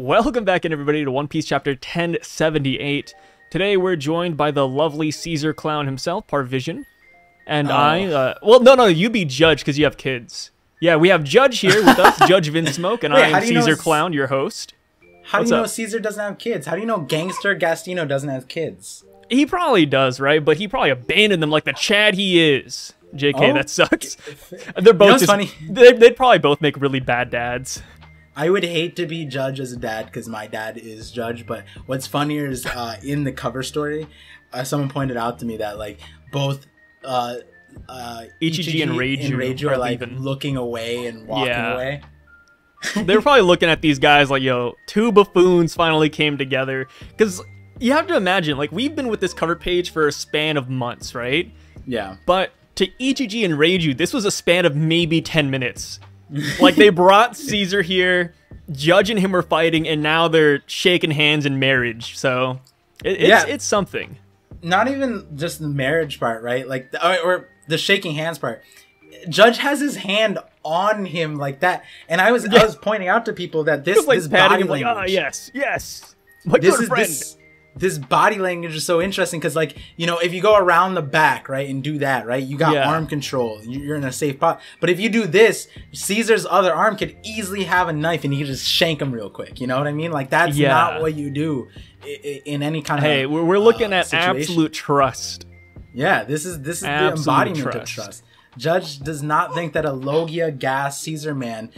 Welcome back in, everybody, to One Piece Chapter 1078. Today we're joined by the lovely Caesar Clown himself, Parvision. And well, no, you be Judge because you have kids. Yeah, we have Judge here with us, Judge Vinsmoke, and I am Caesar Clown, your host. How do you know Caesar doesn't have kids? How do you know Gangster Gastino doesn't have kids? He probably does, right? But he probably abandoned them like the Chad he is. JK, that sucks. They're both funny. They'd probably both make really bad dads. I would hate to be Judge as a dad because my dad is Judge, but what's funnier is in the cover story, someone pointed out to me that like both Ichiji and Reiju are like looking away and walking away. They're probably looking at these guys like, yo, two buffoons finally came together. Because you have to imagine, like, we've been with this cover page for a span of months, right? Yeah. But to Ichiji and Reiju, this was a span of maybe 10 minutes. Like, they brought Caesar here, Judge and him were fighting, and now they're shaking hands in marriage. So it's something. Not even just the marriage part, right? Like, or the shaking hands part. Judge has his hand on him like that, and I was pointing out to people that this, like, this body language, like, yes, my good friend. This body language is so interesting because, like, you know, if you go around the back, right, and do that, right, you got arm control. You're in a safe pot. But if you do this, Caesar's other arm could easily have a knife and he could just shank him real quick. You know what I mean? Like, that's not what you do in any kind of we're looking at situation. Absolute trust. Yeah, this is absolute the embodiment trust. Of trust. Judge does not think that a Logia Gas Caesar man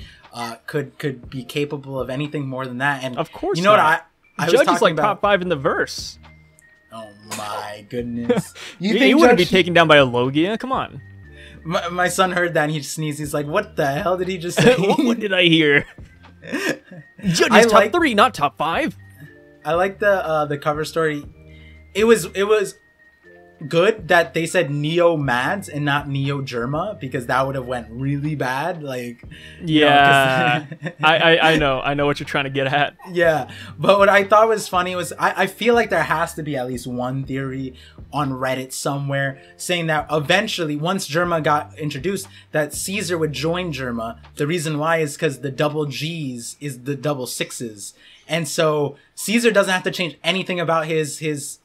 could be capable of anything more than that. And of course, you know what Judge is like top 5 in the verse. Oh my goodness! You think he wouldn't be taken down by a Logia? Come on. My son heard that and he sneezed. He's like, "What the hell did he just say? What did I hear?" Judge is top 3, not top 5. I like the cover story. It was good that they said Neo Mads and not Neo Germa because that would have went really bad. Like, yeah, you know, I know what you're trying to get at. Yeah, but what I thought was funny was I feel like there has to be at least one theory on Reddit somewhere saying that eventually, once Germa got introduced, that Caesar would join Germa. The reason why is because the double G's is the double sixes. And so Caesar doesn't have to change anything about his things.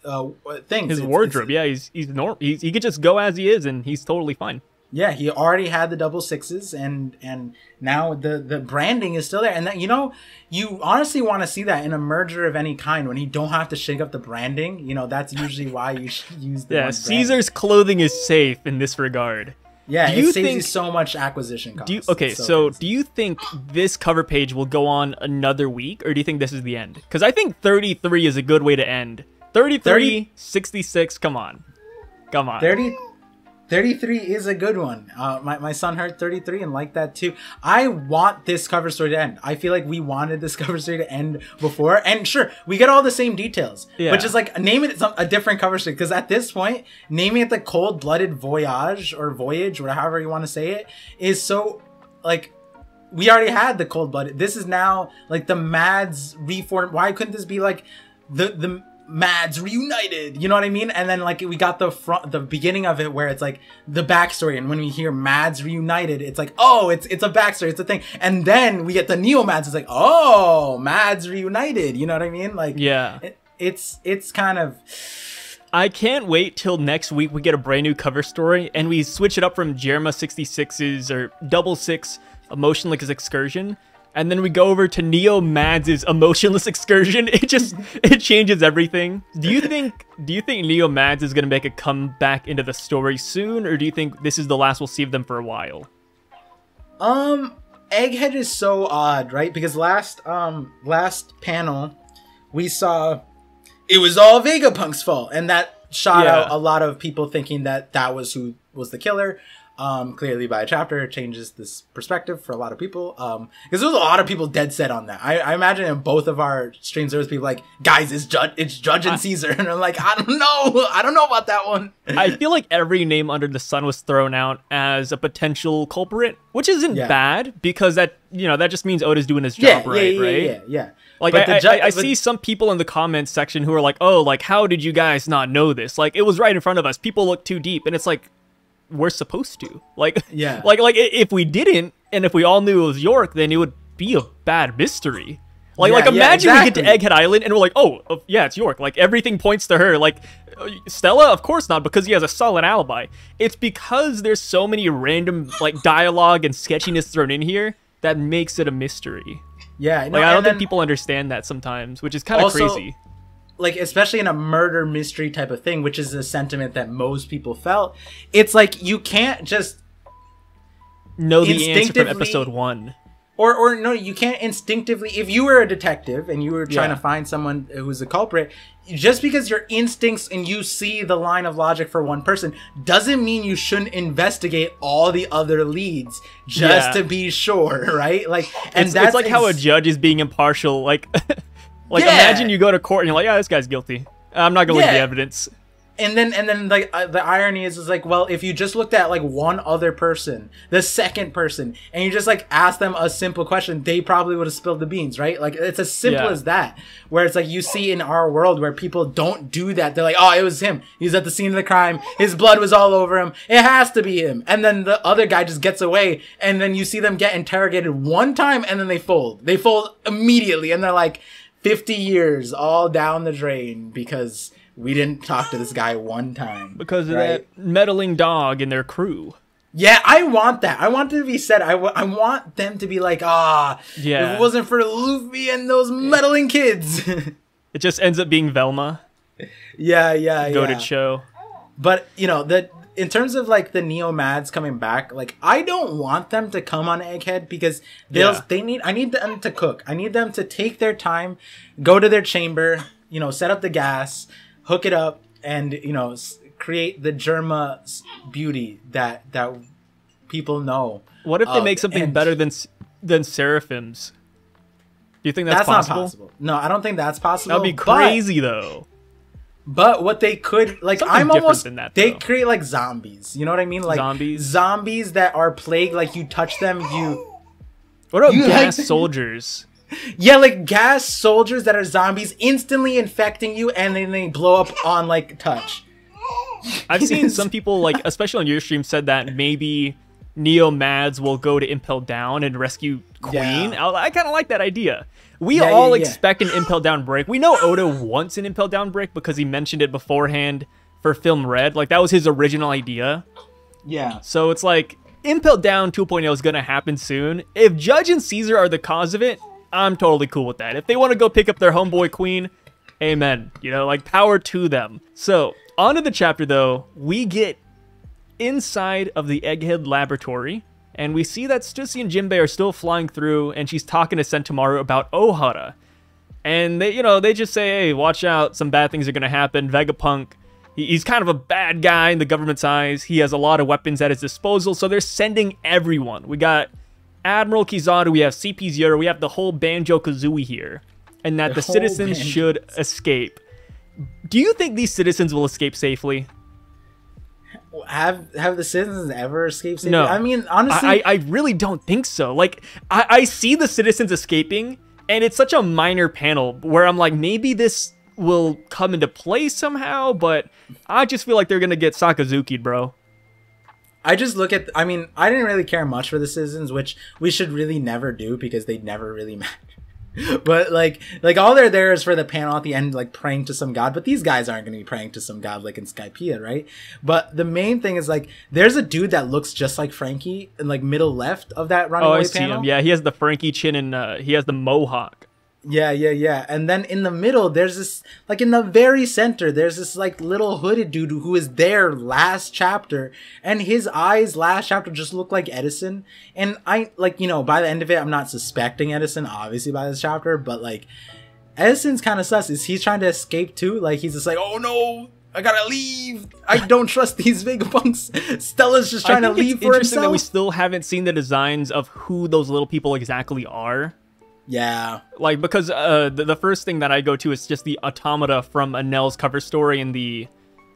His wardrobe, he's normal. He could just go as he is, and he's totally fine. Yeah, he already had the double sixes, and now the branding is still there. And that, you know, you honestly want to see that in a merger of any kind when you don't have to shake up the branding. You know, that's usually why you should use the Caesar's clothing is safe in this regard. Yeah, it saves you so much acquisition costs. Do you think this cover page will go on another week, or do you think this is the end? Because I think 33 is a good way to end. 33, 66, come on. 33 is a good one. My son heard 33 and liked that too. I want this cover story to end. I feel like we wanted this cover story to end before. And sure, we get all the same details. Yeah. But just like name it a different cover story. Because at this point, naming it the Cold-Blooded Voyage or Voyage or however you want to say it is so like... We already had the Cold-Blooded. This is now like the Mads reform. Why couldn't this be like the Mads reunited, you know what I mean? And then like we got the beginning of it where it's like the backstory, and when we hear Mads reunited, it's like, oh, it's a backstory, it's a thing. And then we get the Neo Mads, it's like, oh, Mads reunited, you know what I mean? Like, yeah, it's kind of... I can't wait till next week we get a brand new cover story and we switch it up from Germa 66's or double six emotionless excursion. And then we go over to Neo Mads' emotionless excursion. It changes everything. Do you think Neo Mads is gonna make a comeback into the story soon, or do you think this is the last we'll see of them for a while? Egghead is so odd, right? Because last panel we saw it was all Vegapunk's fault, and that shot out a lot of people thinking that was who was the killer. Clearly by a chapter, it changes this perspective for a lot of people. Because there was a lot of people dead set on that. I imagine in both of our streams, there was people like, guys, it's Judge and Caesar. And I'm like, I don't know about that one. I feel like every name under the sun was thrown out as a potential culprit, which isn't bad because that, you know, that just means Oda's doing his job right? Yeah. Like, I see some people in the comments section who are like, oh, like, how did you guys not know this? Like, it was right in front of us. People look too deep. And it's like, we're supposed to like if we didn't, and if we all knew it was York, then it would be a bad mystery. Like, imagine we get to Egghead Island and we're like, oh, yeah, it's York. Like, everything points to her. Like, Stella? Of course not, because he has a solid alibi. It's because there's so many random, like, dialogue and sketchiness thrown in here that makes it a mystery. Yeah. No, like, I don't think people understand that sometimes, which is kind of crazy. Like, especially in a murder mystery type of thing, which is a sentiment that most people felt. It's like, you can't just know the answer from episode 1. Or no, you can't instinctively, if you were a detective and you were trying to find someone who's a culprit, just because your instincts and you see the line of logic for one person doesn't mean you shouldn't investigate all the other leads just to be sure, right? Like, and that's like how a judge is being impartial. Like, imagine you go to court and you're like, yeah, this guy's guilty. I'm not going to leave the evidence. And then like the irony is like, well, if you just looked at like one other person, the second person, and you just like asked them a simple question, they probably would have spilled the beans, right? Like, it's as simple as that. Where it's like, you see in our world where people don't do that. They're like, oh, it was him. He was at the scene of the crime. His blood was all over him. It has to be him. And then the other guy just gets away. And then you see them get interrogated one time, and then they fold. They fold immediately, and they're like 50 years all down the drain because we didn't talk to this guy one time. Because of that meddling dog and their crew. Yeah, I want that. I want it to be said. I want them to be like, ah, if it wasn't for Luffy and those meddling kids. It just ends up being Velma. Yeah. Goated show. But, you know, in terms of, like, the Neo Mads coming back, like, I don't want them to come on Egghead because I need them to cook. I need them to take their time, go to their chamber, you know, set up the gas, hook it up, and, you know, create the Germa beauty that people know. What if they make something better than Seraphim's? Do you think that's possible? Not possible. No, I don't think that's possible. That'd be crazy, though. But what they could, like, they create like zombies. You know what I mean? Like zombies that are plagued. Like, you touch them, you. What about gas soldiers? Yeah, like gas soldiers that are zombies instantly infecting you, and then they blow up on, like, touch. I've seen some people, like, especially on your stream, said that maybe Neo Mads will go to Impel Down and rescue Queen. Yeah. I kind of like that idea. We all expect an Impel Down break. We know Oda wants an Impel Down break because he mentioned it beforehand for Film Red. Like, that was his original idea. Yeah. So it's like, Impel Down 2.0 is going to happen soon. If Judge and Caesar are the cause of it, I'm totally cool with that. If they want to go pick up their homeboy Queen, amen. You know, like, power to them. So, onto the chapter, though. We get inside of the Egghead laboratory, and we see that Stussy and Jinbei are still flying through, and she's talking to Sentomaru about Ohara. And they, you know, they just say, hey, watch out. Some bad things are going to happen. Vegapunk, he's kind of a bad guy in the government's eyes. He has a lot of weapons at his disposal, so they're sending everyone. We got Admiral Kizaru, we have CP0, we have the whole Banjo-Kazooie here, and that the citizens should escape. Do you think these citizens will escape safely? Have the citizens ever escaped safely? No. I mean, honestly, I really don't think so. Like, I see the citizens escaping, and it's such a minor panel where I'm like, maybe this will come into play somehow, but I just feel like they're going to get Sakazuki'd, bro. I just look at, I mean, I didn't really care much for the citizens, which we should really never do because they never really matter. But, like all they're there is for the panel at the end, like, praying to some god. But these guys aren't going to be praying to some god like in Skypiea, right? But the main thing is, like, there's a dude that looks just like Frankie in, like, middle left of that runaway panel. Oh, I see him. Yeah, he has the Frankie chin and he has the mohawk. Yeah. And then in the middle, there's this, like, in the very center, there's this, like, little hooded dude who was there last chapter, and his eyes last chapter just look like Edison. And I, like, you know, by the end of it, I'm not suspecting Edison, obviously, by this chapter, but, like, Edison's kind of sus. Is he trying to escape too? Like, he's just like, oh no, I gotta leave. I don't trust these Vegapunks. Stella's just trying to leave for herself. It's interesting that we still haven't seen the designs of who those little people exactly are. Yeah, like, because the first thing that I go to is just the automata from Anel's cover story and the,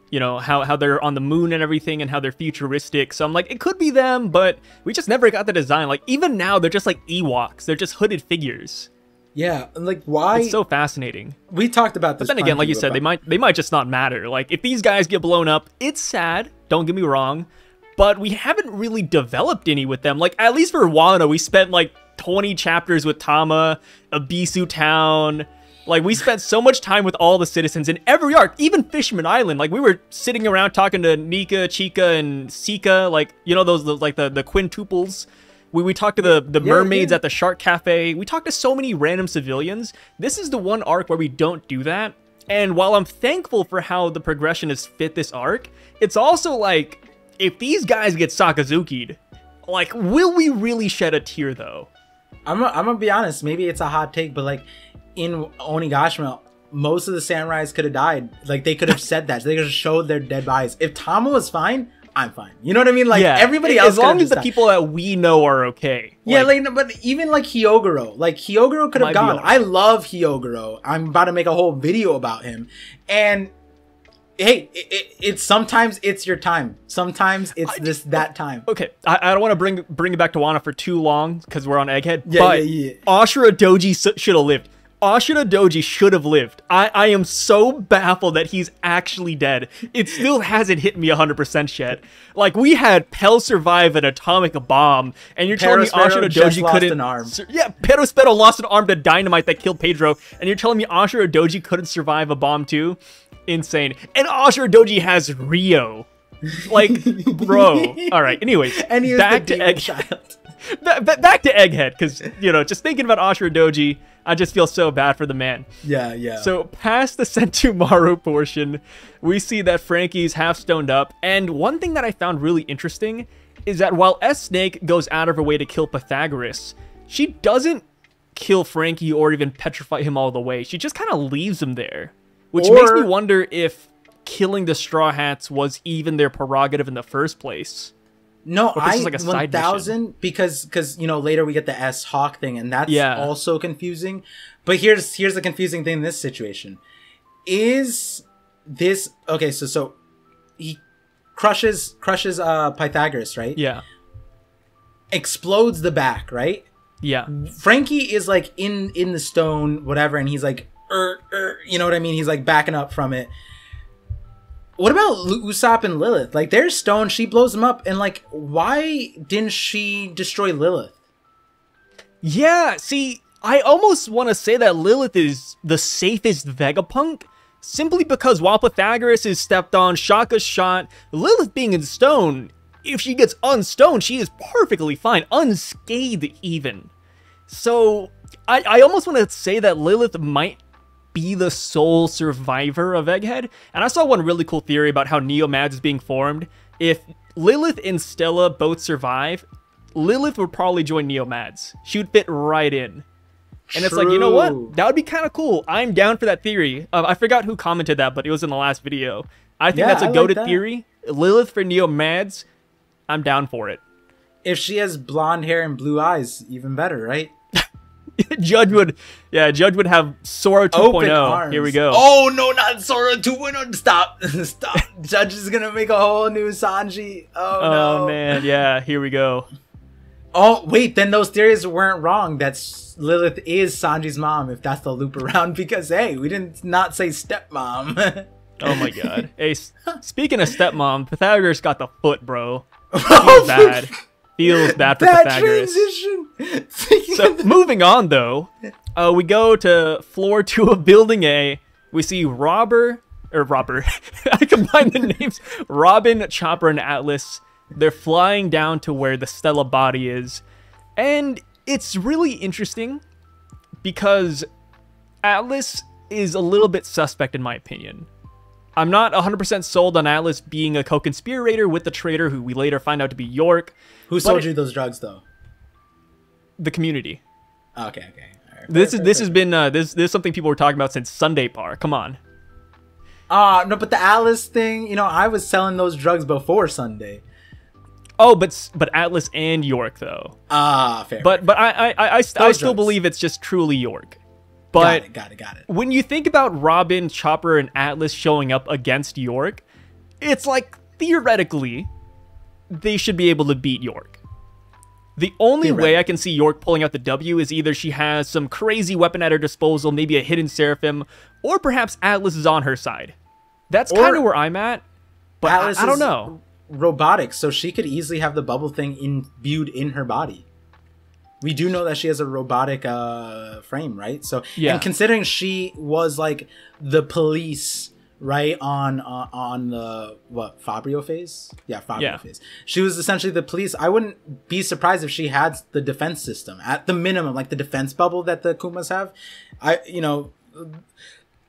you know, how they're on the moon and everything and how they're futuristic. So I'm like, it could be them, but we just never got the design. Like, even now, they're just like Ewoks. They're just hooded figures. Yeah, like, why? It's so fascinating. We talked about this. But then again, like you said, they might just not matter. Like, if these guys get blown up, it's sad. Don't get me wrong, but we haven't really developed any with them. Like, at least for Wano, we spent like 20 chapters with Tama, Ebisu Town. Like, we spent so much time with all the citizens in every arc, even Fishman Island. Like, we were sitting around talking to Nika, Chica, and Sika. Like, you know, those like, the quintuples. We talked to the mermaids at the Shark Cafe. We talked to so many random civilians. This is the one arc where we don't do that. And while I'm thankful for how the progression has fit this arc, it's also like, if these guys get Sakazuki'd, like, will we really shed a tear, though? I'm gonna be honest. Maybe it's a hot take, but, like, in Onigashima, most of the samurais could have died. Like, they could have said that. They could have showed their dead bodies. If Tama was fine, I'm fine. You know what I mean? Like, everybody else, as long as the people that we know are okay. Yeah, like, but even like Hyogoro. Like, Hyogoro could have gone. I love Hyogoro. I'm about to make a whole video about him. And hey, it's sometimes it's your time. Sometimes it's just that time. Okay, I don't want to bring it back to Wano for too long because we're on Egghead. Yeah, but Ashura Doji should have lived. Ashura Doji should have lived. I am so baffled that he's actually dead. It still hasn't hit me 100% yet. Like, we had Pell survive an atomic bomb, and you're telling me Ashura Doji couldn't... Perospero lost an arm to dynamite that killed Pedro, and you're telling me Ashura Doji couldn't survive a bomb too? Insane. And Ashura Doji has Rio. Like, bro. All right, anyways. And he was back to Egghead. Back to Egghead, because, you know, just thinking about Ashura Doji, I just feel so bad for the man. Yeah. So past the Sentomaru portion, we see that Frankie's half stoned up. And one thing that I found really interesting is that while S-Snake goes out of her way to kill Pythagoras, she doesn't kill Frankie or even petrify him all the way. She just kind of leaves him there, which makes me wonder if killing the Straw Hats was even their prerogative in the first place. No, I like 1,000 because you know later we get the S Hawk thing, and that's also confusing. But here's the confusing thing in this situation: is this okay? So he crushes Pythagoras, right? Yeah. Explodes the back, right? Yeah. Frankie is like in the stone, whatever, and he's like, you know what I mean? He's like backing up from it. What about Usopp and Lilith? Like, they're stone, she blows them up, and, like, why didn't she destroy Lilith? Yeah, see, I almost want to say that Lilith is the safest Vegapunk, simply because while Pythagoras is stepped on, Shaka's shot, Lilith being in stone, if she gets unstoned, she is perfectly fine, unscathed even. So, I almost want to say that Lilith might be the sole survivor of Egghead. And I saw one really cool theory about how Neo Mads is being formed. If Lilith and Stella both survive, Lilith would probably join Neo Mads. She would fit right in. And it's like, you know what? That would be kind of cool. I'm down for that theory. I forgot who commented that, but it was in the last video. I think that's a goated theory. Lilith for Neo Mads. I'm down for it. If she has blonde hair and blue eyes, even better, right? Judge would have Zoro 2.0. Here we go. Oh no, not Zoro 2.0. Stop. Judge is gonna make a whole new Sanji. Oh no. Man, yeah, here we go. Oh wait, then those theories weren't wrong. That's Lilith is Sanji's mom, if that's the loop around, because hey, we didn't not say stepmom. Oh my god. Hey, speaking of stepmom, Pythagoras got the foot, bro. Oh bad. Feels bad for Pythagoras. Transition. So moving on though, we go to floor 2 of building A. We see Robber. I combined the names. Robin, Chopper, and Atlas. They're flying down to where the Stella body is, and it's really interesting because Atlas is a little bit suspect in my opinion. I'm not 100% sold on Atlas being a co-conspirator with the traitor who we later find out to be York. Who sold you those drugs, though? The community. Okay. All right. This is something people were talking about since Sunday Par. Come on. No, but the Atlas thing, you know, I was selling those drugs before Sunday. Oh, but Atlas and York though. Fair. But I still believe it's just truly York. But got it. When you think about Robin, Chopper, and Atlas showing up against York, it's like, theoretically, they should be able to beat York. The only way I can see York pulling out the W is either she has some crazy weapon at her disposal, maybe a hidden Seraphim, or perhaps Atlas is on her side. That's kind of where I'm at, but Atlas I don't know. Robotic, so she could easily have the bubble thing imbued in her body. we do know that she has a robotic frame, right? So yeah. And considering she was like the police, right, on the what, Fabio phase? Yeah, Fabio phase. She was essentially the police. I wouldn't be surprised if she had the defense system at the minimum, like the defense bubble that the Kumas have. You know,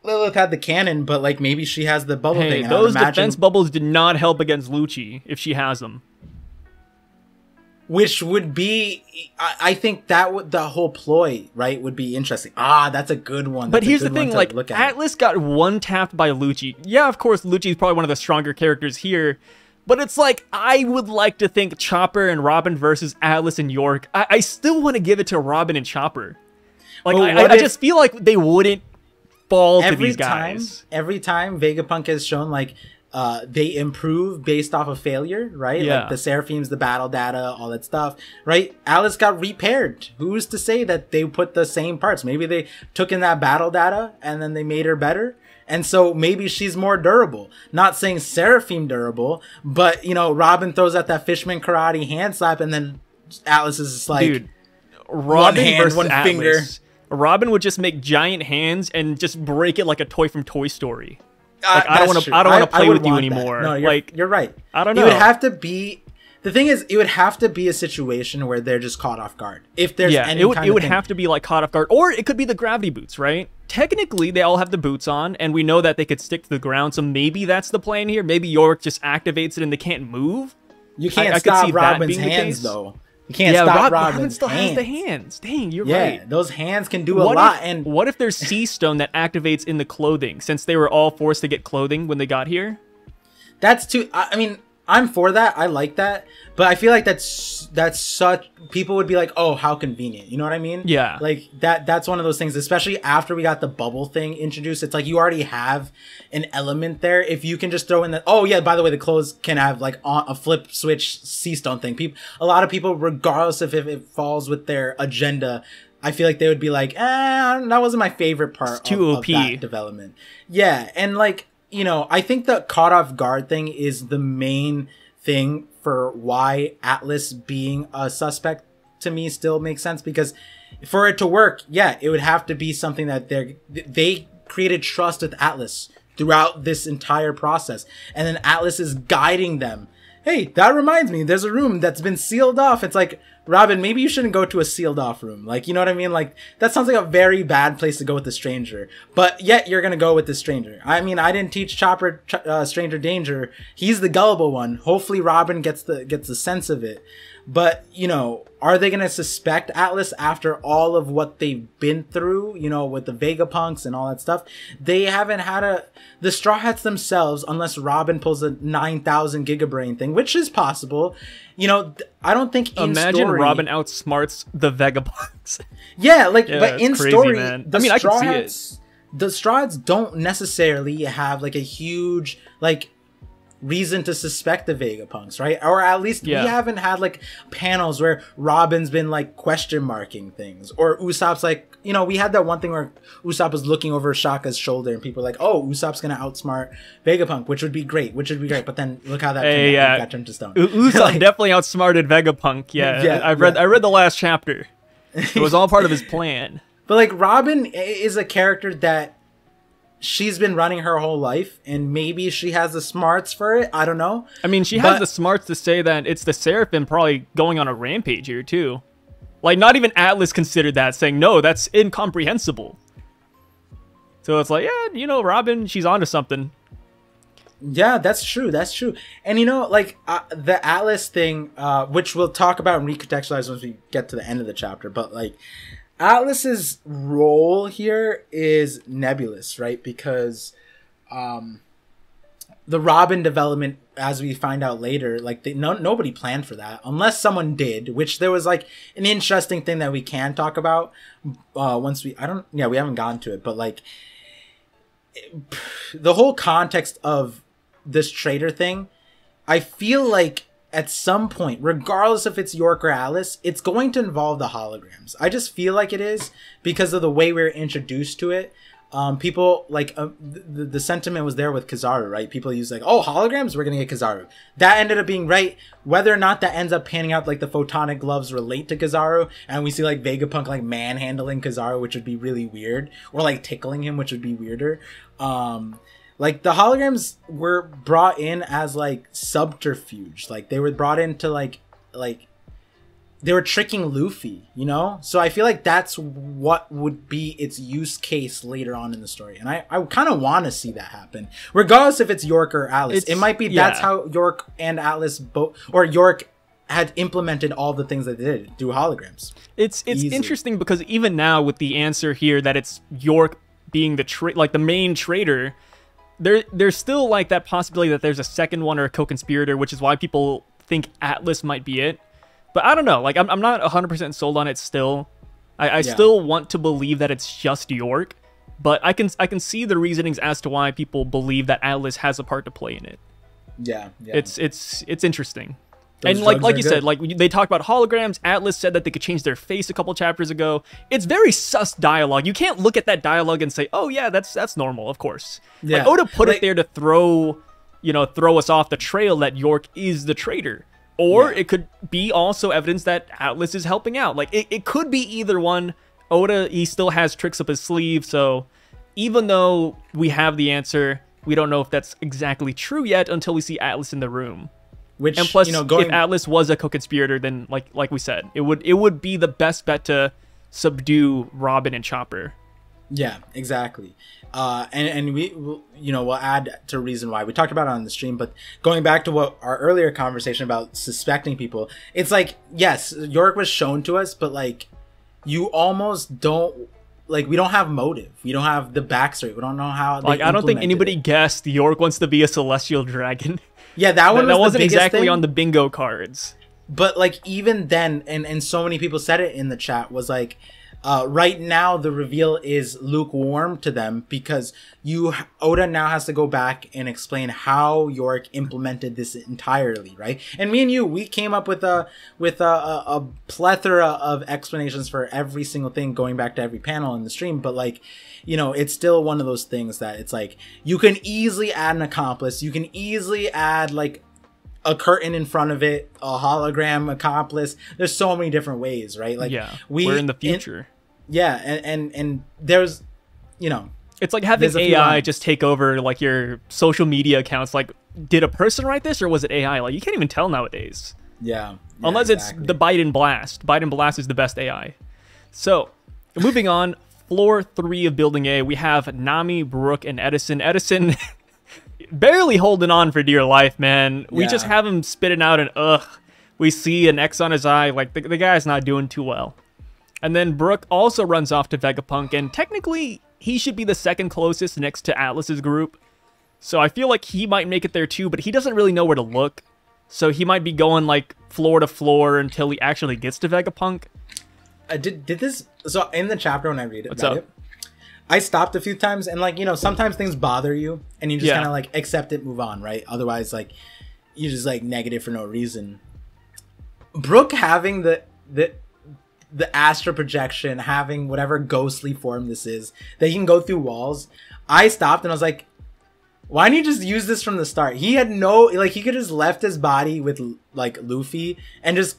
Lilith had the cannon, but like maybe she has the bubble thing. And those defense bubbles did not help against Lucci if she has them. Which would be, I think that would, the whole ploy, right, would be interesting. Ah, that's a good one. But here's the thing, like, Atlas got one-tapped by Lucci. Yeah, of course, Lucci's probably one of the stronger characters here. But it's like, I would like to think Chopper and Robin versus Atlas and York. I still want to give it to Robin and Chopper. Like, I just feel like they wouldn't fall to these guys. Every time Vegapunk has shown, like, they improve based off of failure, right? Yeah. Like the Seraphims, the battle data, all that stuff, right? Atlas got repaired. Who's to say that they put the same parts? Maybe they took in that battle data and then they made her better. And so maybe she's more durable. Not saying Seraphim durable, but, you know, Robin throws out that fishman karate hand slap and then Atlas is just like, dude, Robin one hand, one Atlas. Finger. Robin would just make giant hands and just break it like a toy from Toy Story. Like, I don't want to play with you anymore. No, you're right. I don't know. It would have to be, the thing is, it would have to be a situation where they're just caught off guard. If there's any kind of thing. It would have to be like caught off guard, or it could be the gravity boots, right? Technically, they all have the boots on, and we know that they could stick to the ground. So maybe that's the plan here. Maybe York just activates it and they can't move. You can't stop Robin's hands, though. You can't stop Robin still hands. Has the hands. Dang, you're right. Yeah, those hands can do a lot. And what if there's sea stone that activates in the clothing, since they were all forced to get clothing when they got here? That's too, I mean, I'm for that. I like that. But I feel like that's such, people would be like, oh, how convenient. You know what I mean? Yeah. Like that's one of those things, especially after we got the bubble thing introduced. It's like you already have an element there. If you can just throw in that, oh yeah, by the way, the clothes can have like a flip switch sea stone thing. People, a lot of people, regardless of if it falls with their agenda, I feel like they would be like, that wasn't my favorite part of that development. Yeah. And like, you know, I think the caught off guard thing is the main thing for why Atlas being a suspect to me still makes sense, because for it to work, yeah, it would have to be something that they created trust with Atlas throughout this entire process. And then Atlas is guiding them. Hey, that reminds me, there's a room that's been sealed off. It's like, Robin, maybe you shouldn't go to a sealed off room. Like, you know what I mean? Like, that sounds like a very bad place to go with a stranger. But yet you're going to go with the stranger. I mean, I didn't teach Chopper stranger danger. He's the gullible one. Hopefully Robin gets the sense of it. But, you know, are they going to suspect Atlas after all of what they've been through, you know, with the Vegapunks and all that stuff? They haven't had the Straw Hats themselves, unless Robin pulls a 9,000 gigabrain thing, which is possible. You know, I don't think in Imagine story, Robin outsmarts the Vegapunks. Yeah, like, yeah, but in crazy, story, man. I mean, Straw Hats, the Straw Hats don't necessarily have like a huge, like, reason to suspect the Vegapunks, right? Or at least we haven't had like panels where Robin's been like question marking things, or Usopp's like, you know, we had that one thing where Usopp was looking over Shaka's shoulder and people were like, oh, Usopp's gonna outsmart Vegapunk, which would be great, but then look how that got turned to stone. Usopp like, definitely outsmarted Vegapunk. I read the last chapter. It was all part of his plan. But like, Robin is a character that she's been running her whole life, and maybe she has the smarts for it. I don't know. I mean, she has the smarts to say that it's the Seraphim probably going on a rampage here too. Like, not even Atlas considered that, saying, no, that's incomprehensible. So it's like, yeah, you know, Robin, she's onto something. Yeah, that's true. That's true. And, you know, like the Atlas thing, which we'll talk about and recontextualize once we get to the end of the chapter. But like, Atlas's role here is nebulous, right? Because the Robin development, as we find out later, like nobody planned for that, unless someone did, which there was like an interesting thing that we can talk about once we, we haven't gotten to it, but like the whole context of this traitor thing, I feel like at some point, regardless if it's York or Atlas, it's going to involve the holograms. I just feel like it is, because of the way we're introduced to it. People like the sentiment was there with Kizaru, right? People used like, oh, holograms, we're gonna get Kizaru. That ended up being right. Whether or not that ends up panning out, like the photonic gloves relate to Kizaru, and we see like Vegapunk like manhandling Kizaru, which would be really weird, or like tickling him, which would be weirder. Like the holograms were brought in as like subterfuge, like they were brought in to like they were tricking Luffy, you know? So I feel like that's what would be its use case later on in the story. And I kind of want to see that happen. Regardless if it's York or Atlas. It might be that's how York and Atlas both, or York had implemented all the things that they did through holograms. It's interesting because even now with the answer here that it's York being the like the main traitor, there's still like that possibility that there's a second one or a co-conspirator, which is why people think Atlas might be it. But I don't know, like, I'm not 100% sold on it still. I still want to believe that it's just York, but I can see the reasonings as to why people believe that Atlas has a part to play in it. Yeah, yeah. It's interesting. Those and like you said, like they talk about holograms. Atlas said that they could change their face a couple chapters ago. It's very sus dialogue. You can't look at that dialogue and say, oh yeah, that's normal, of course. Yeah. Like Oda put it there to throw us off the trail that York is the traitor. Or it could be also evidence that Atlas is helping out. Like, it could be either one. Oda, he still has tricks up his sleeve. So even though we have the answer, we don't know if that's exactly true yet until we see Atlas in the room. Which, and plus, you know, if Atlas was a co-conspirator, then like we said, it would be the best bet to subdue Robin and Chopper. Yeah, exactly. And we'll add to reason why we talked about it on the stream, but going back to what our earlier conversation about suspecting people, it's like, yes, York was shown to us, but like you almost don't, like, we don't have motive. We don't have the backstory. We don't know how. Like, I don't think anybody guessed York wants to be a celestial dragon. Yeah, that wasn't exactly on the bingo cards. But like, even then, and so many people said it in the chat, was like, right now the reveal is lukewarm to them because Oda now has to go back and explain how York implemented this entirely, right? And me and you, we came up with a plethora of explanations for every single thing, going back to every panel in the stream, but like, you know, it's still one of those things that it's like, you can easily add an accomplice, you can easily add like a curtain in front of it, a hologram accomplice. There's so many different ways, right? Like, yeah, we're in the future. And there's, you know, it's like having AI just take over like your social media accounts. Like, did a person write this or was it AI? Like, you can't even tell nowadays. Yeah, unless it's the Biden blast. Biden blast is the best AI. So moving on, floor 3 of building A, we have Nami, Brooke, and Edison. Edison barely holding on for dear life, man. We just have him spitting out and we see an X on his eye. Like, the guy's not doing too well. And then Brooke also runs off to Vegapunk, and technically he should be the second closest next to Atlas's group. So I feel like he might make it there too, but he doesn't really know where to look. So he might be going like floor to floor until he actually gets to Vegapunk. Did this, so in the chapter when I read it, I stopped a few times, and like, you know, sometimes things bother you and you just kind of like accept it, move on, right? Otherwise, like, you're just like negative for no reason. Brooke having the astral projection, having whatever ghostly form this is, that he can go through walls. I stopped and I was like, why didn't you just use this from the start? He had no, like, he could have just left his body with like Luffy and just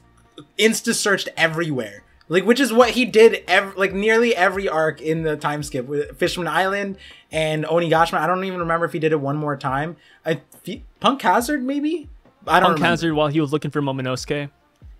insta-searched everywhere. Like, which is what he did, like, nearly every arc in the time skip. With Fishman Island and Onigashima. I don't even remember if he did it one more time. Punk Hazard, maybe? I don't remember. Punk Hazard while he was looking for Momonosuke.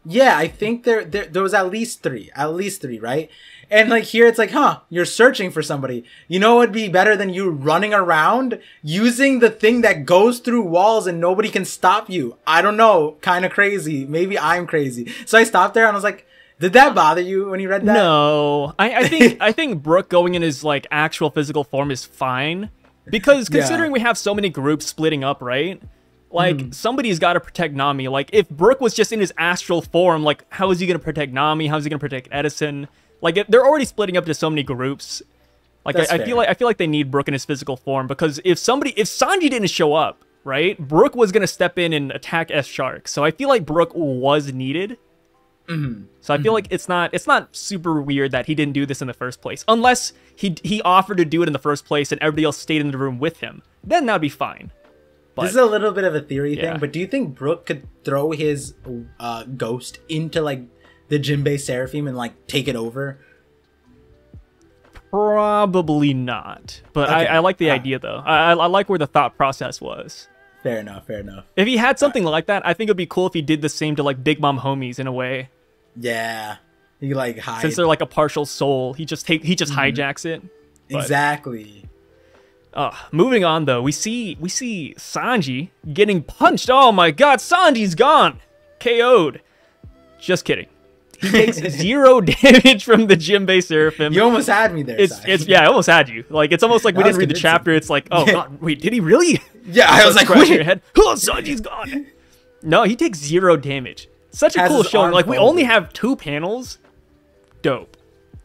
Yeah, I think there was at least three. At least three, right? And, like, here it's like, huh, you're searching for somebody. You know what would be better than you running around using the thing that goes through walls and nobody can stop you? I don't know. Kind of crazy. Maybe I'm crazy. So I stopped there and I was like, did that bother you when you read that? No, I think Brooke going in his like actual physical form is fine, because considering we have so many groups splitting up, right? Like somebody's got to protect Nami. Like, if Brooke was just in his astral form, like, how is he gonna protect Nami? How is he gonna protect Edison? Like, they're already splitting up into so many groups. Like, I feel like they need Brooke in his physical form, because if Sanji didn't show up, right, Brooke was gonna step in and attack S Shark. So I feel like Brooke was needed. Mm-hmm. So I feel like it's not super weird that he didn't do this in the first place, unless he offered to do it in the first place and everybody else stayed in the room with him. Then that'd be fine. But, this is a little bit of a theory thing, but do you think Brook could throw his ghost into like the Jinbei Seraphim and like take it over? Probably not. But okay. I like the idea though. I like where the thought process was. Fair enough, fair enough. If he had something like that, I think it'd be cool if he did the same to like Big Mom Homies in a way. Yeah. He like hides. Since they're like a partial soul, he just hijacks it. But, exactly. Moving on though, we see Sanji getting punched. Oh my god, Sanji's gone. KO'd. Just kidding. He takes 0 damage from the Jinbei Seraphim. You almost had me there. Yeah, I almost had you. Like it's almost like we didn't read the chapter. It's like, oh god, wait, did he really? Yeah, I was like, wait. Your head. Oh, Sanji's gone. No, he takes 0 damage. Such a cool showing. Like we only have 2 panels. Dope.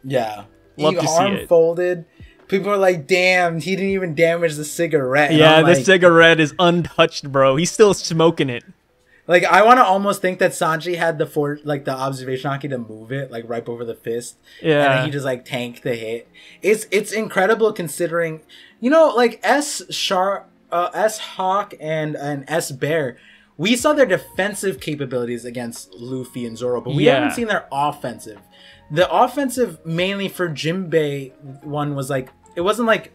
Yeah. Love to see it. Arm folded. People are like, damn, he didn't even damage the cigarette. Yeah, the cigarette is untouched, bro. He's still smoking it. Like, I want to almost think that Sanji had the observation haki to move it, like, right over the fist. Yeah. And then he just, like, tanked the hit. It's incredible considering, you know, like, S-Hawk and S-Bear, we saw their defensive capabilities against Luffy and Zoro, but we haven't seen their offensive. The offensive, mainly for Jinbei, one was, like, it wasn't, like,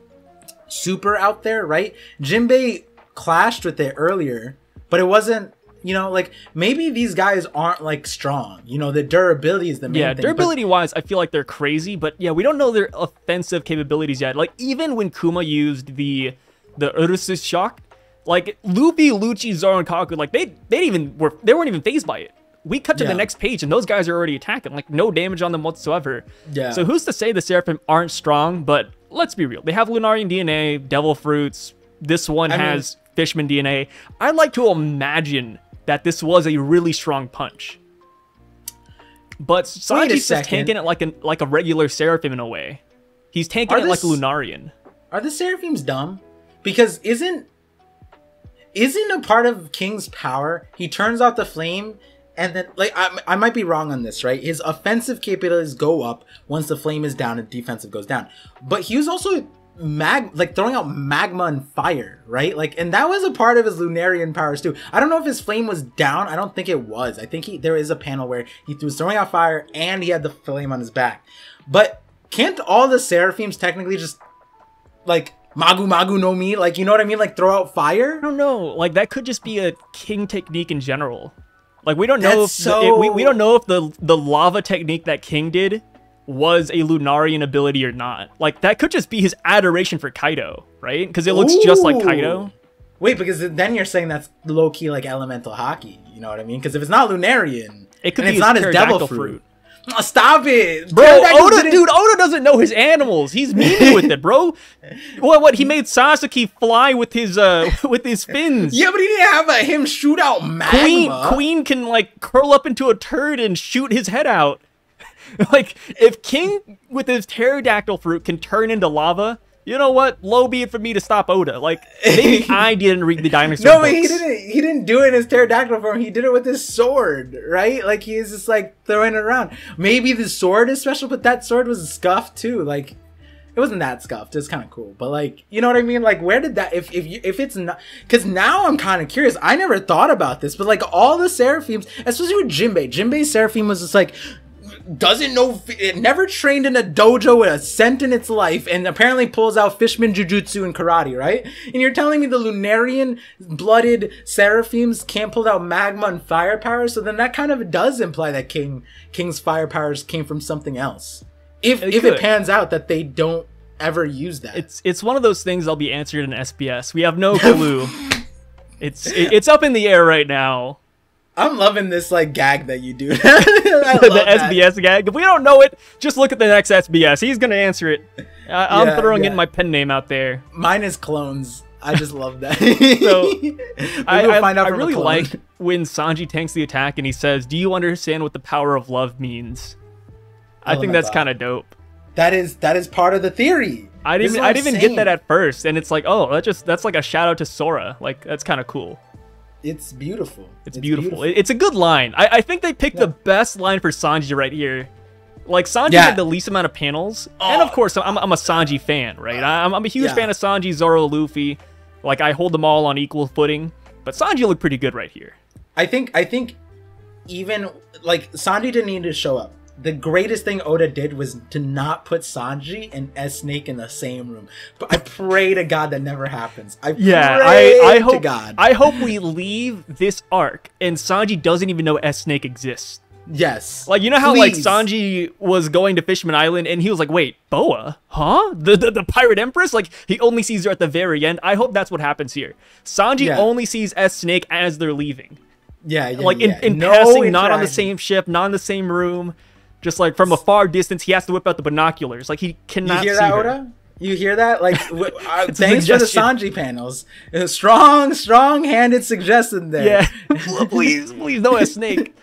super out there, right? Jinbei clashed with it earlier, but it wasn't... You know, like, maybe these guys aren't, like, strong. You know, the durability is the main thing. Yeah, durability-wise, I feel like they're crazy. But, yeah, we don't know their offensive capabilities yet. Like, even when Kuma used the Ursus Shock, like, Luffy, Lucci, Zoro, and Kaku, like, they weren't even fazed by it. We cut to the next page, and those guys are already attacking. Like, no damage on them whatsoever. Yeah. So who's to say the Seraphim aren't strong? But let's be real. They have Lunarian DNA, Devil Fruits. This one has Fishman DNA. I'd like to imagine... that this was a really strong punch, but Sanji's just tanking it like a regular Seraphim in a way. He's tanking it like a Lunarian. Are the Seraphims dumb? Because isn't a part of King's power? He turns out the flame, and then like I might be wrong on this, right? His offensive capabilities go up once the flame is down and defensive goes down. But he was also throwing out magma and fire, right? Like, and that was a part of his Lunarian powers too. I don't know if his flame was down. I don't think it was. I think there is a panel where he was throwing out fire and he had the flame on his back. But can't all the Seraphims technically just like magu magu no mi? Like, you know what I mean? Like throw out fire? I don't know. Like that could just be a King technique in general. Like we don't know we don't know if the lava technique that King did was a Lunarian ability or not. Like that could just be his adoration for Kaido, right? Because it looks just like Kaido. Wait, because then you're saying that's low-key like elemental haki, you know what I mean? Because if it's not Lunarian, it could be not his devil fruit. Oh, stop it, bro. Oda doesn't know his animals. He's mean with it, bro. What he made Sasaki fly with his fins. Yeah, but he didn't have him shoot out magma. Queen can like curl up into a turd and shoot his head out. Like, if King with his pterodactyl fruit can turn into lava, you know what? Low be it for me to stop Oda. Like, maybe I didn't read the dinosaur books. No, but he didn't do it in his pterodactyl form. He did it with his sword, right? Like, he was just, like, throwing it around. Maybe the sword is special, but that sword was scuffed, too. Like, it wasn't that scuffed. It was kind of cool. But, like, you know what I mean? Like, where did that... If it's not... Because now I'm kind of curious. I never thought about this. But, like, all the Seraphims... Especially with Jinbei. Jinbei's Seraphim was just, like... doesn't know, it never trained in a dojo in a cent in its life, and apparently pulls out Fishman Jujutsu and karate, right? And you're telling me the Lunarian blooded Seraphims can't pull out magma and firepower? So then that kind of does imply that King's firepowers came from something else. If it pans out that they don't ever use that, it's one of those things that'll be answered in SBS. We have no clue. it's up in the air right now. I'm loving this like gag that you do. The SBS gag. If we don't know it, just look at the next SBS. He's gonna answer it. I'm throwing in my pen name out there. Mine is clones. I just love that. So I really like when Sanji tanks the attack and he says, "Do you understand what the power of love means?" I think that's kind of dope. That is part of the theory. I didn't even get that at first, and it's like, oh, that's like a shout out to Sora. Like that's kind of cool. It's beautiful. It's beautiful. It's a good line. I think they picked the best line for Sanji right here. Like, Sanji had the least amount of panels. Oh. And, of course, I'm a Sanji fan, right? I'm a huge fan of Sanji, Zoro, Luffy. Like, I hold them all on equal footing. But Sanji looked pretty good right here. I think even, like, Sanji didn't need to show up. The greatest thing Oda did was to not put Sanji and S-Snake in the same room. But I pray to God that never happens. I hope to God. I hope we leave this arc and Sanji doesn't even know S-Snake exists. Yes. Like, you know how, like, Sanji was going to Fishman Island and he was like, wait, Boa? Huh? The Pirate Empress? Like, he only sees her at the very end. I hope that's what happens here. Sanji only sees S-Snake as they're leaving. Like, in passing, not on the same ship, not in the same room. Just, like, from a far distance, he has to whip out the binoculars. Like, he cannot see her. You hear that, Oda? You hear that? Like, thanks for the Sanji panels. Strong, strong-handed suggestion there. Yeah. Please, please, no S-Snake.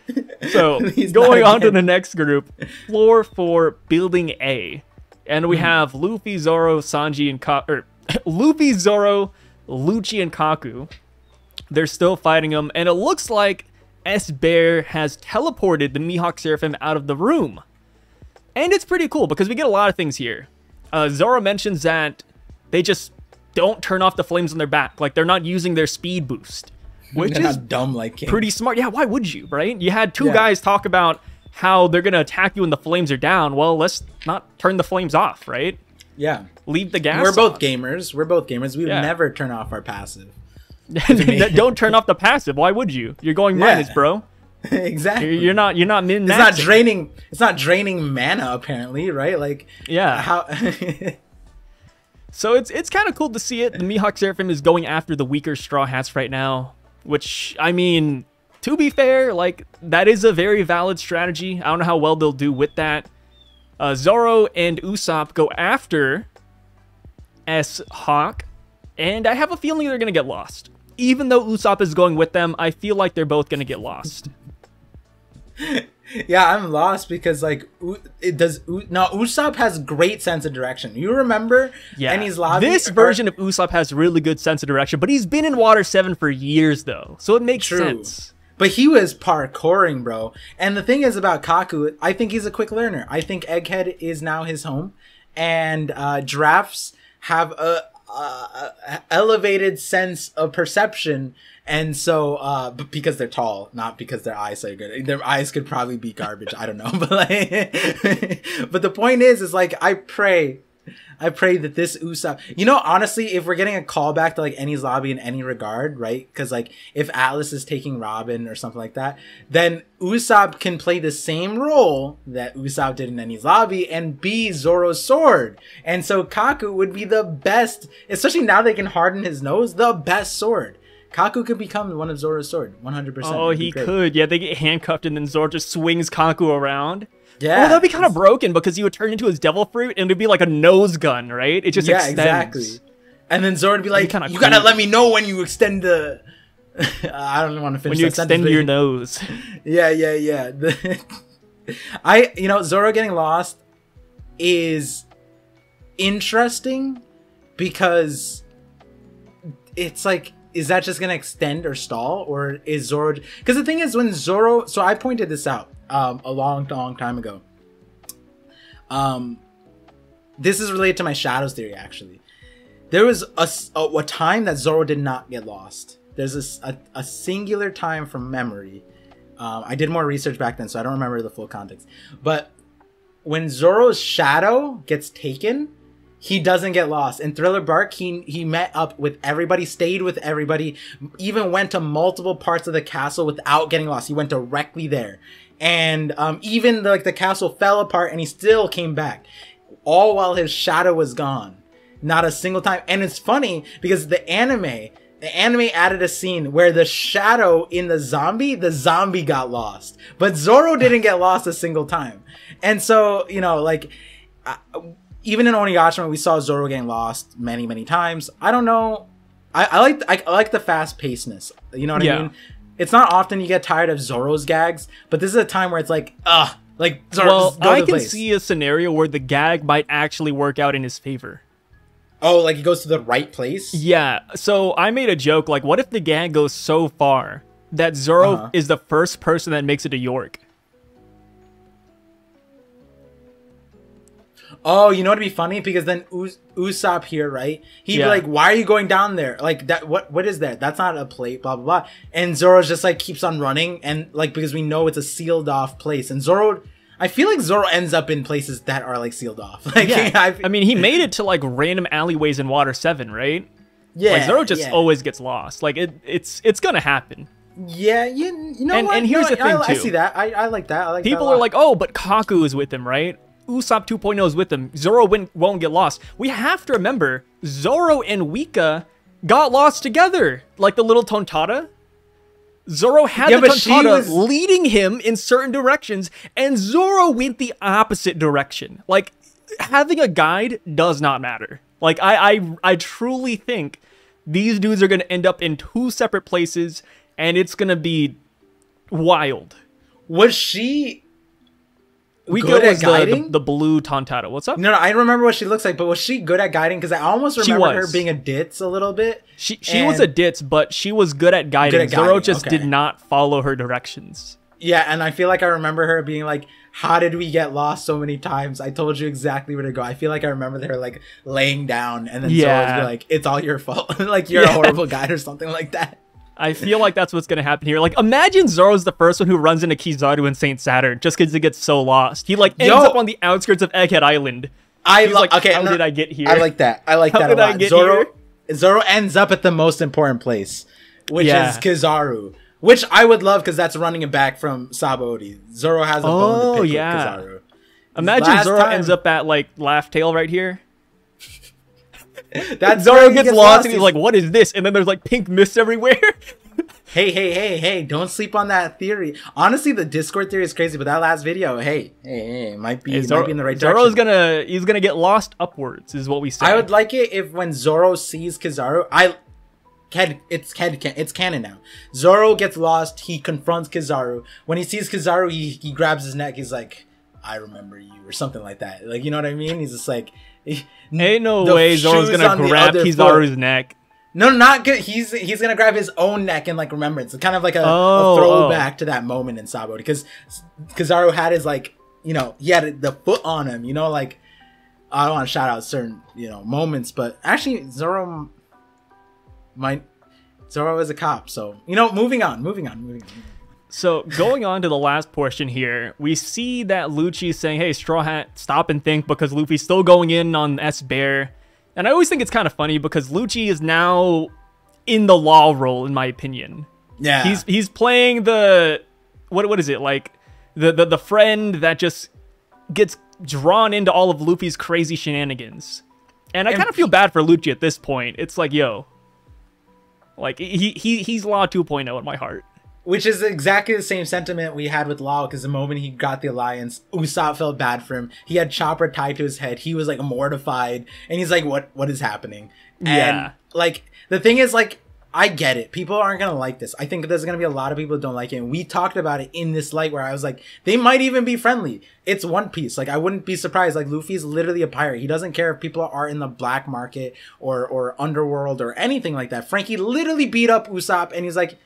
So, going on to the next group. Floor 4, Building A. And we have Luffy, Zoro, Sanji, and Kaku. Luffy, Zoro, Lucci, and Kaku. They're still fighting him. And it looks like S-Bear has teleported the Mihawk Seraphim out of the room. And it's pretty cool because we get a lot of things here. Zoro mentions that they just don't turn off the flames on their back. Like, they're not using their speed boost. Which is dumb, like pretty smart. Yeah, why would you, right? You had two guys talk about how they're going to attack you when the flames are down. Well, let's not turn the flames off, right? Yeah. Leave the gas off. We're both gamers. We're both gamers. We would never turn off our passive. Don't turn off the passive. Why would you? You're going minus, bro. Exactly. You're not min-maxing. It's not draining mana apparently, right? Like so it's kind of cool to see it. The Mihawk Seraphim is going after the weaker Straw Hats right now, which, I mean, to be fair, like, that is a very valid strategy. I don't know how well they'll do with that. Zoro and Usopp go after S-Hawk. And I have a feeling they're going to get lost. Even though Usopp is going with them, I feel like they're both going to get lost. Yeah, I'm lost because, like, Usopp has great sense of direction. You remember? Yeah. And he's lobby. This version of Usopp has really good sense of direction, but he's been in Water 7 for years, though. So it makes sense. But he was parkouring, bro. And the thing is about Kaku, I think he's a quick learner. I think Egghead is now his home. And giraffes have a... elevated sense of perception, and so because they're tall, not because their eyes are good. Their eyes could probably be garbage, I don't know, but like but the point is like, I pray that this Usopp, you know, honestly, if we're getting a callback to like Enies Lobby in any regard, right? Because like if Atlas is taking Robin or something like that, then Usopp can play the same role that Usopp did in Enies Lobby and be Zoro's sword. And so Kaku would be the best, especially now they can harden his nose, the best sword. Kaku could become one of Zoro's sword, 100%. Oh, he could. Yeah, they get handcuffed and then Zoro just swings Kaku around. Yeah, well, that'd be kind of broken because he would turn into his devil fruit and it'd be like a nose gun, right? It just extends. Exactly. And then Zoro would be like, you gotta let me know when you extend the... I don't want to finish. When you extend your nose. Yeah. You know, Zoro getting lost is interesting because it's like, is that just gonna extend or stall, or is Zoro? Because the thing is, when Zoro, so I pointed this out a long time ago. This is related to my shadows theory, actually. There was a time that Zoro did not get lost. There's a singular time from memory. I did more research back then, so I don't remember the full context. But when Zoro's shadow gets taken, he doesn't get lost. In Thriller Bark, he met up with everybody, stayed with everybody, even went to multiple parts of the castle without getting lost. He went directly there. And even the castle fell apart and he still came back, all while his shadow was gone. Not a single time. And it's funny because the anime added a scene where the shadow in the zombie got lost, but Zoro didn't get lost a single time. And so, you know, like, even in Onigashima, we saw Zoro getting lost many times. I don't know. I like the fast pacedness. You know what I mean? It's not often you get tired of Zoro's gags, but this is a time where it's like, ugh. Like, Zoro, well, I can see a scenario where the gag might actually work out in his favor. Oh, like it goes to the right place? Yeah. So I made a joke, like, what if the gang goes so far that Zoro is the first person that makes it to York? Oh, you know what'd be funny? Because then Usopp here, right? He'd be like, why are you going down there? Like, that. What is that? That's not a plate, blah, blah, blah. And Zoro just, like, keeps on running. And, like, because we know it's a sealed-off place. And Zoro... I feel like Zoro ends up in places that are, like, sealed off. Like, yeah. I mean, he made it to, like, random alleyways in Water 7, right? Yeah. Like, Zoro just always gets lost. Like, it's gonna happen. Yeah, you know what? And here's the thing, too. I see that. I like that. I like People that are like, oh, but Kaku is with him, right? Usopp 2.0 is with him. Zoro won't get lost. We have to remember, Zoro and Wika got lost together. Like the little Tontada. Zoro had the Tontada leading him in certain directions, and Zoro went the opposite direction. Like, having a guide does not matter. Like, I truly think these dudes are going to end up in two separate places, and it's going to be wild. Was she good at guiding? The blue Tontada. What's up? No, I remember what she looks like, but was she good at guiding? Because I almost remember her being a ditz a little bit. She was a ditz, but she was good at guiding. Zoro just did not follow her directions. Yeah, and I feel like I remember her being like, how did we get lost so many times? I told you exactly where to go. I feel like I remember her, like, laying down, and then Zoro's like, it's all your fault. Like, you're a horrible guide or something like that. I feel like that's what's going to happen here. Like, imagine Zoro's the first one who runs into Kizaru and Saint Saturn just because he gets so lost. He, like, ends up on the outskirts of Egghead Island. How did I get here? I like that. I like that a lot. Zoro ends up at the most important place, which is Kizaru. Which I would love because that's running it back from Sabaody. Zoro has a bone to pick with Kizaru. Imagine Zoro ends up at, like, Laugh Tale right here. That Zoro gets lost and he's like, what is this? And then there's, like, pink mist everywhere. hey, don't sleep on that theory. Honestly, the Discord theory is crazy, but that last video, hey, it might be in the right direction. He's gonna get lost upwards is what we said. I would like it if when Zoro sees Kizaru, it's canon now. Zoro gets lost, he confronts Kizaru. When he sees Kizaru, he grabs his neck, he's like, I remember you, or something like that. Like, you know what I mean? He's just like, ain't no way Zoro's gonna grab Kizaru's neck. No, not good. He's gonna grab his own neck and, like, remember. It's kind of like a throwback to that moment in Sabaody, because Kizaru had his, like, you know, he had the foot on him. You know, like, I don't want to shout out certain, you know, moments, but actually Zoro is a cop, so, you know, moving on. So going on to the last portion here, we see that Lucci's saying, hey, Straw Hat, stop and think, because Luffy's still going in on S-Bear. And I always think it's kind of funny because Lucci is now in the law role, in my opinion. Yeah. He's playing the, what is it, like, the friend that just gets drawn into all of Luffy's crazy shenanigans. And I kind of feel bad for Lucci at this point. It's like, yo, like, he's Law 2.0 in my heart. Which is exactly the same sentiment we had with Law, because the moment he got the alliance, Usopp felt bad for him. He had Chopper tied to his head. He was, like, mortified, and he's like, what is happening? Yeah. And, like, the thing is, like, I get it. People aren't going to like this. I think there's going to be a lot of people who don't like it, and we talked about it in this light where I was like, they might even be friendly. It's One Piece. Like, I wouldn't be surprised. Like, Luffy's literally a pirate. He doesn't care if people are in the black market or underworld or anything like that. Frankie literally beat up Usopp, and he's like,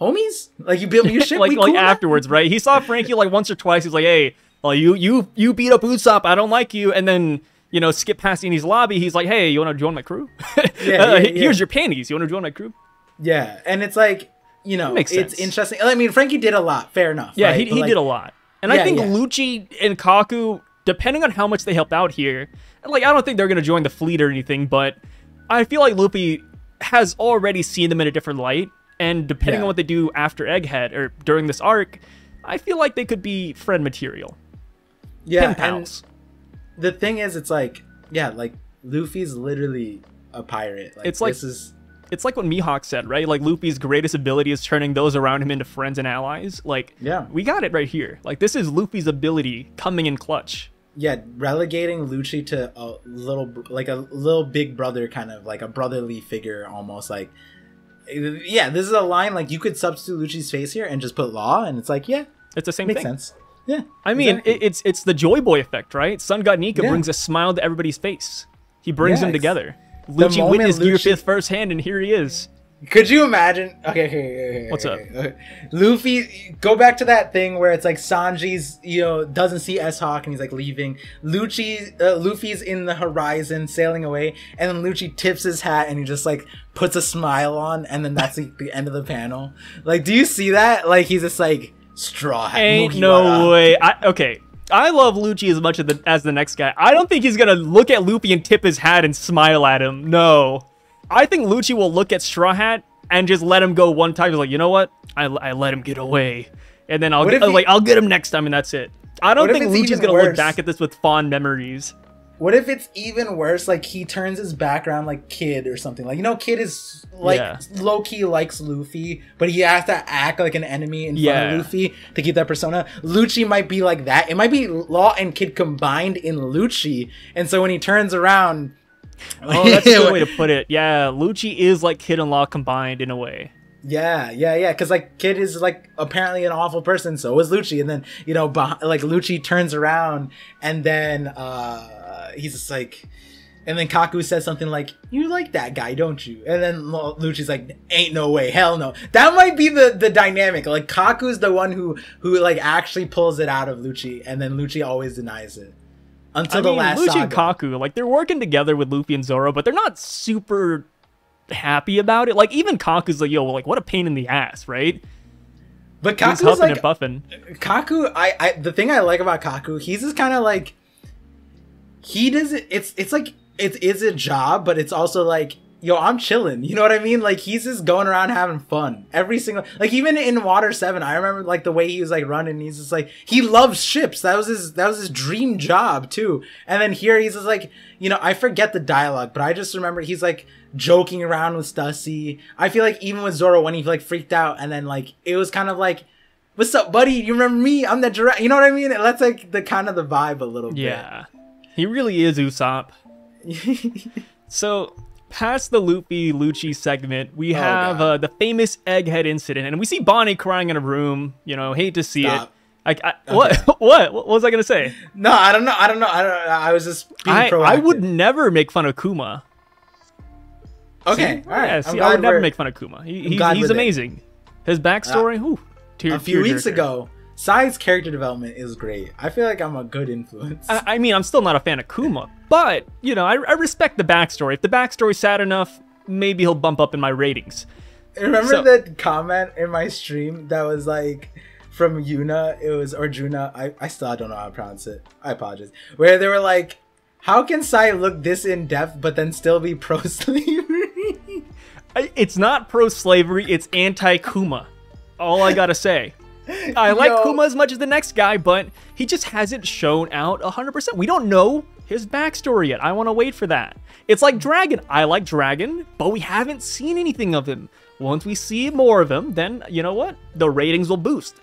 homies, like, you built your ship. Like, cool afterwards, right? He saw Frankie, like, once or twice. He's like, hey, well, you beat up Usopp, I don't like you. And then, you know, skip past Eni's lobby, he's like, hey, you want to join my crew? Here's your panties, you want to join my crew? Yeah. And it's like, you know, it's interesting. I mean, Frankie did a lot, fair enough, yeah, right? he like, did a lot. And I think Lucci and Kaku, depending on how much they help out here, like, I don't think they're gonna join the fleet or anything, but I feel like Luffy has already seen them in a different light. And depending on what they do after Egghead or during this arc, I feel like they could be friend material. Yeah. Pen pals. The thing is, it's like, yeah, like, Luffy's literally a pirate. Like, it's like what Mihawk said, right? Like, Luffy's greatest ability is turning those around him into friends and allies. Like, yeah, we got it right here. Like, this is Luffy's ability coming in clutch. Yeah, relegating Lucci to a little big brother, kind of like a brotherly figure almost, like. Yeah, this is a line, like, you could substitute Lucci's face here and just put Law, and it's like, yeah, it's the same thing. Makes sense. Yeah, I mean, exactly. it's the Joy Boy effect, right? Sun God Nika brings a smile to everybody's face. He brings them together. Lucci witnessed Gearfifth firsthand, and here he is. Could you imagine? Okay. What's up? Okay. Luffy, go back to that thing where it's like Sanji's, you know, doesn't see S-Hawk and he's like leaving. Luffy's in the horizon sailing away, and then Lucci tips his hat and he just like puts a smile on, and then that's like the end of the panel. Like, do you see that? Like, he's just like straw hat. Ain't no way. Okay. I love Lucci as much as the next guy. I don't think he's gonna look at Luffy and tip his hat and smile at him. No. I think Lucci will look at Straw Hat and just let him go one time. He's like, you know what? I let him get away, and then I'll get him next time, and that's it. I don't think Lucci's gonna look back at this with fond memories. What if it's even worse? Like, he turns his back around like Kid or something. Like, you know, Kid is like low key likes Luffy, but he has to act like an enemy in front of Luffy to keep that persona. Lucci might be like that. It might be Law and Kid combined in Lucci, and so when he turns around. Oh, that's a good way to put it. Yeah, Lucci is like Kid and Law combined in a way. Yeah. Because like Kid is like apparently an awful person, so is Lucci. And then, you know, like Lucci turns around, and then he's just like, and then Kaku says something like, "You like that guy, don't you?" And then Lucci's like, "Ain't no way, hell no." That might be the dynamic. Like, Kaku's the one who like actually pulls it out of Lucci, and then Lucci always denies it. Until the last Lucci and Kaku, like, they're working together with Luffy and Zoro, but they're not super happy about it. Like, even Kaku's like, yo, like, what a pain in the ass, right? But Kaku's huffing and puffing. Kaku, the thing I like about Kaku, he's just kind of like, he doesn't, it's like, it is a job, but it's also like, yo, I'm chilling. You know what I mean? Like, he's just going around having fun. Every single, like, even in Water 7, I remember like the way he was like running. He's just like, he loves ships. That was his dream job too. And then here he's just like, you know, I forget the dialogue, but I just remember he's like joking around with Stussy. I feel like even with Zoro, when he like freaked out, and then like it was kind of like, "What's up, buddy? You remember me? I'm the giraffe." You know what I mean? That's like the kind of the vibe a little bit. Yeah, he really is Usopp. So. Past the Luffy-Lucci segment, we have the famous Egghead incident, and we see Bonnie crying in a room. You know, hate to see it. What was I gonna say? No, I don't know. I was just being proactive. I would never make fun of Kuma. Okay, see? All right. Yeah, see, I would never make fun of Kuma. He's amazing. His backstory. A few weeks ago, Sai's character development is great. I feel like I'm a good influence. I mean, I'm still not a fan of Kuma, but, you know, I respect the backstory. If the backstory's sad enough, maybe he'll bump up in my ratings. Remember that comment in my stream that was like, from Yuna, it was, or Juna, I still don't know how to pronounce it. I apologize. Where they were like, how can Sai look this in-depth but then still be pro-slavery? It's not pro-slavery, it's anti-Kuma. All I gotta say. I like Kuma as much as the next guy, but he just hasn't shown out 100%. We don't know his backstory yet. I want to wait for that. It's like Dragon. I like Dragon, but we haven't seen anything of him. Once we see more of him, then, you know what? The ratings will boost.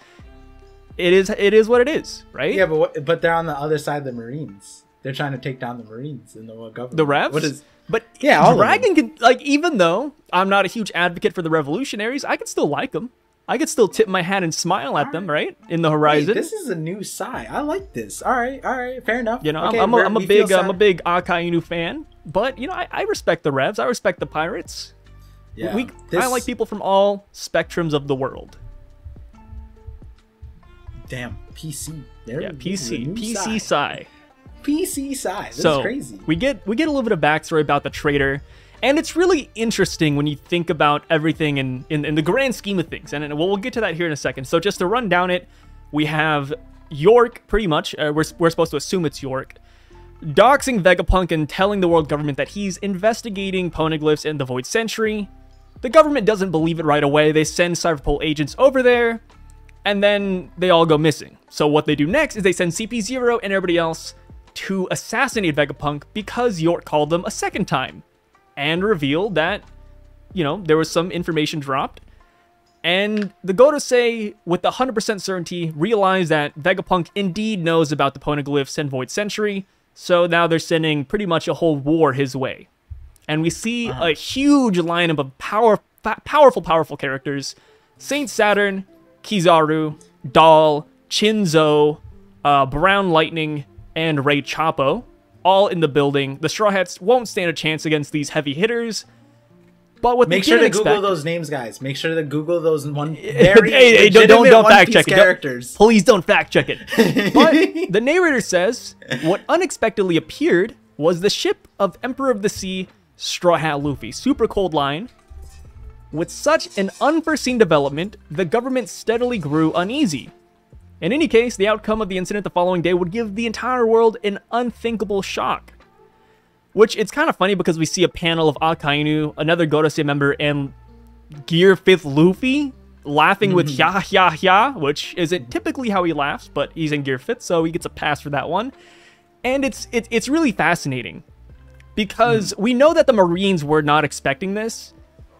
It is what it is, right? Yeah, but they're on the other side of the Marines. They're trying to take down the Marines and the government. The Revs? But yeah, Dragon can, like, even though I'm not a huge advocate for the revolutionaries, I can still like them. I could still tip my hat and smile at them, right? In the horizon. Wait, this is a new Sai. I like this. All right, fair enough. You know, okay, I'm a big Akai Inu fan, but you know, I respect the Revs. I respect the pirates. Yeah, I like people from all spectrums of the world. Damn, PC. PC Sai. PC Sai. This is crazy. We get a little bit of backstory about the traitor. And it's really interesting when you think about everything in the grand scheme of things. And we'll get to that here in a second. So just to run down it, we have York, pretty much. We're supposed to assume it's York. Doxing Vegapunk and telling the world government that he's investigating poneglyphs in the Void Century. The government doesn't believe it right away. They send Cyberpole agents over there, and then they all go missing. So what they do next is they send CP0 and everybody else to assassinate Vegapunk because York called them a second time. And revealed that, you know, there was some information dropped. And the Gorosei, with 100% certainty, realized that Vegapunk indeed knows about the poneglyphs and Void Century. So now they're sending pretty much a whole war his way. And we see a huge lineup of powerful characters. Saint Saturn, Kizaru, Dahl, Chinzo, Brown Lightning, and Ray Chapo. all in the building. The Straw Hats won't stand a chance against these heavy hitters. But what make sure to expect, Google those names, guys. Make sure to Google those one. Hey, don't fact check it. Please don't fact check it. But the narrator says what unexpectedly appeared was the ship of Emperor of the Sea, Straw Hat Luffy. Super cold line. With such an unforeseen development, the government steadily grew uneasy. In any case, the outcome of the incident the following day would give the entire world an unthinkable shock. Which, it's kind of funny because we see a panel of Akainu, another Gorosei member, and Gear 5th Luffy laughing with ya ya ya, which isn't typically how he laughs, but he's in Gear 5th, so he gets a pass for that one. And it's really fascinating because we know that the Marines were not expecting this.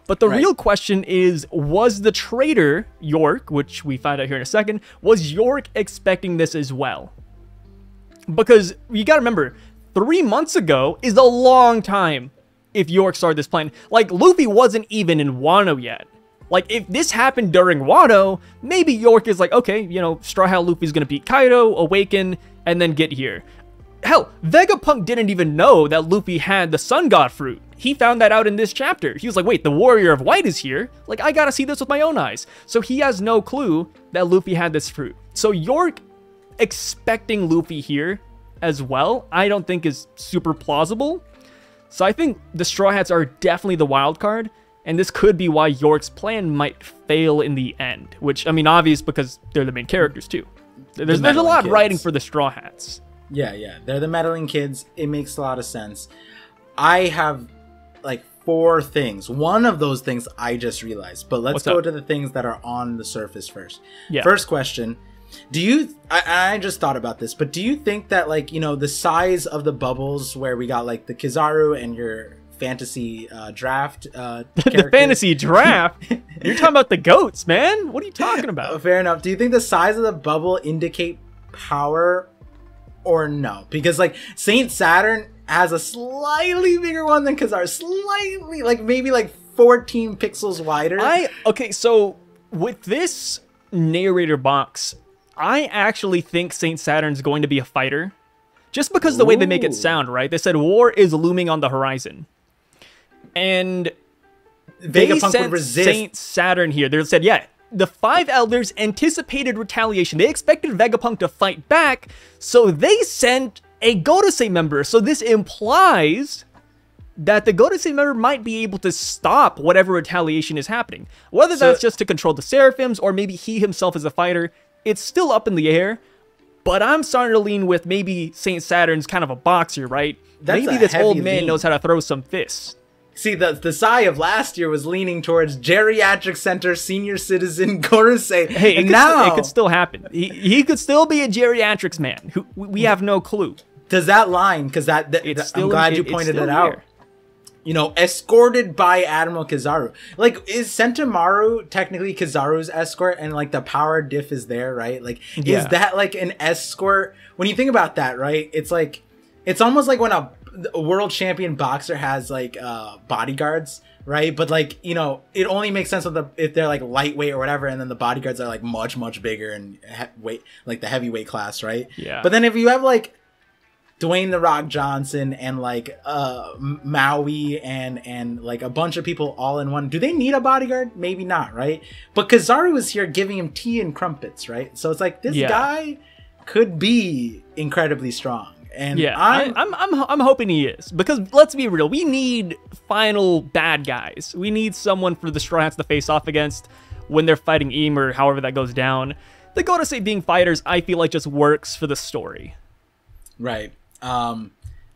But the real question is, was the traitor, York, which we find out here in a second, was York expecting this as well? Because you gotta remember, 3 months ago is a long time if York started this plan. Like, Luffy wasn't even in Wano yet. Like, if this happened during Wano, maybe York is like, okay, you know, Straw Hat Luffy's gonna beat Kaido, awaken, and then get here. Hell, Vegapunk didn't even know that Luffy had the Sun God Fruit. He found that out in this chapter. He was like, wait, the Warrior of White is here? Like, I gotta see this with my own eyes. So he has no clue that Luffy had this fruit. So York expecting Luffy here as well, I don't think is super plausible. So I think the Straw Hats are definitely the wild card, and this could be why York's plan might fail in the end. Which, I mean, obvious because they're the main characters too. There's a lot riding for the Straw Hats. Yeah, they're the meddling kids. It makes a lot of sense. I have like 4 things. One of those things I just realized, but let's go to the things that are on the surface first. Yeah. First question, do you, I just thought about this, but do you think that, like, you know, the size of the bubbles where we got like the Kizaru and your fantasy draft the fantasy draft? You're talking about the goats, man. What are you talking about? Oh, fair enough. Do you think the size of the bubble indicate power? Or no, because like Saint Saturn has a slightly bigger one than Kizaru, slightly, like maybe like 14 pixels wider. Okay, so with this narrator box, I actually think Saint Saturn's going to be a fighter, just because the way they make it sound, right? They said war is looming on the horizon, and they sent Saint Saturn here. They said, yeah. The 5 elders anticipated retaliation. They expected Vegapunk to fight back, so they sent a Gorosei member. So this implies that the Gorosei member might be able to stop whatever retaliation is happening. Whether that's just to control the Seraphims or maybe he himself is a fighter, it's still up in the air. But I'm starting to lean with maybe Saint Saturn's kind of a boxer, right? Maybe this old man knows how to throw some fists. See, the sigh of last year was leaning towards geriatric center, senior citizen, Gorosei. Hey, and now it could still happen. He could still be a geriatrics man. Who we have no clue. Does that line? Because I'm glad you pointed it out. You know, escorted by Admiral Kizaru. Like, is Sentomaru technically Kizaru's escort? And like the power diff is there, right? Like, is that like an escort? When you think about that, right? It's like, it's almost like when a world champion boxer has like bodyguards, right? But like, you know, it only makes sense if they're like lightweight or whatever, and then the bodyguards are like much bigger and like the heavyweight class, right? Yeah. But then if you have like Dwayne the Rock Johnson and like Maui and like a bunch of people all in one, do they need a bodyguard? Maybe not, right? But Kizaru is here giving him tea and crumpets, right? So it's like this guy could be incredibly strong. And yeah, I'm hoping he is, because let's be real, we need final bad guys. We need someone for the Straw Hats to face off against when they're fighting Eam or however that goes down. The Gorosei being fighters, I feel like, just works for the story. Right. Now,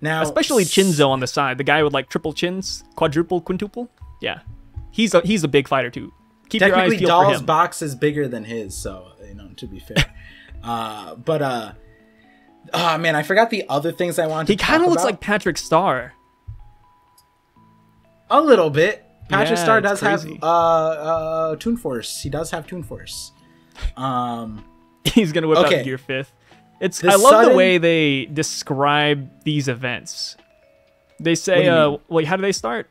especially Chinzo on the side, the guy with like triple chins, quadruple, quintuple. Yeah, he's a big fighter too. Keep your eyes peeled for him. Technically, Doll's box is bigger than his, so you know, to be fair. Oh man, I forgot the other things I wanted to talk about. He kind of looks like Patrick Starr. A little bit. Patrick Starr does have Toon Force. He does have Toon Force. He's going to whip out Gear 5th. I love the way they describe these events. They say, wait, how do they start?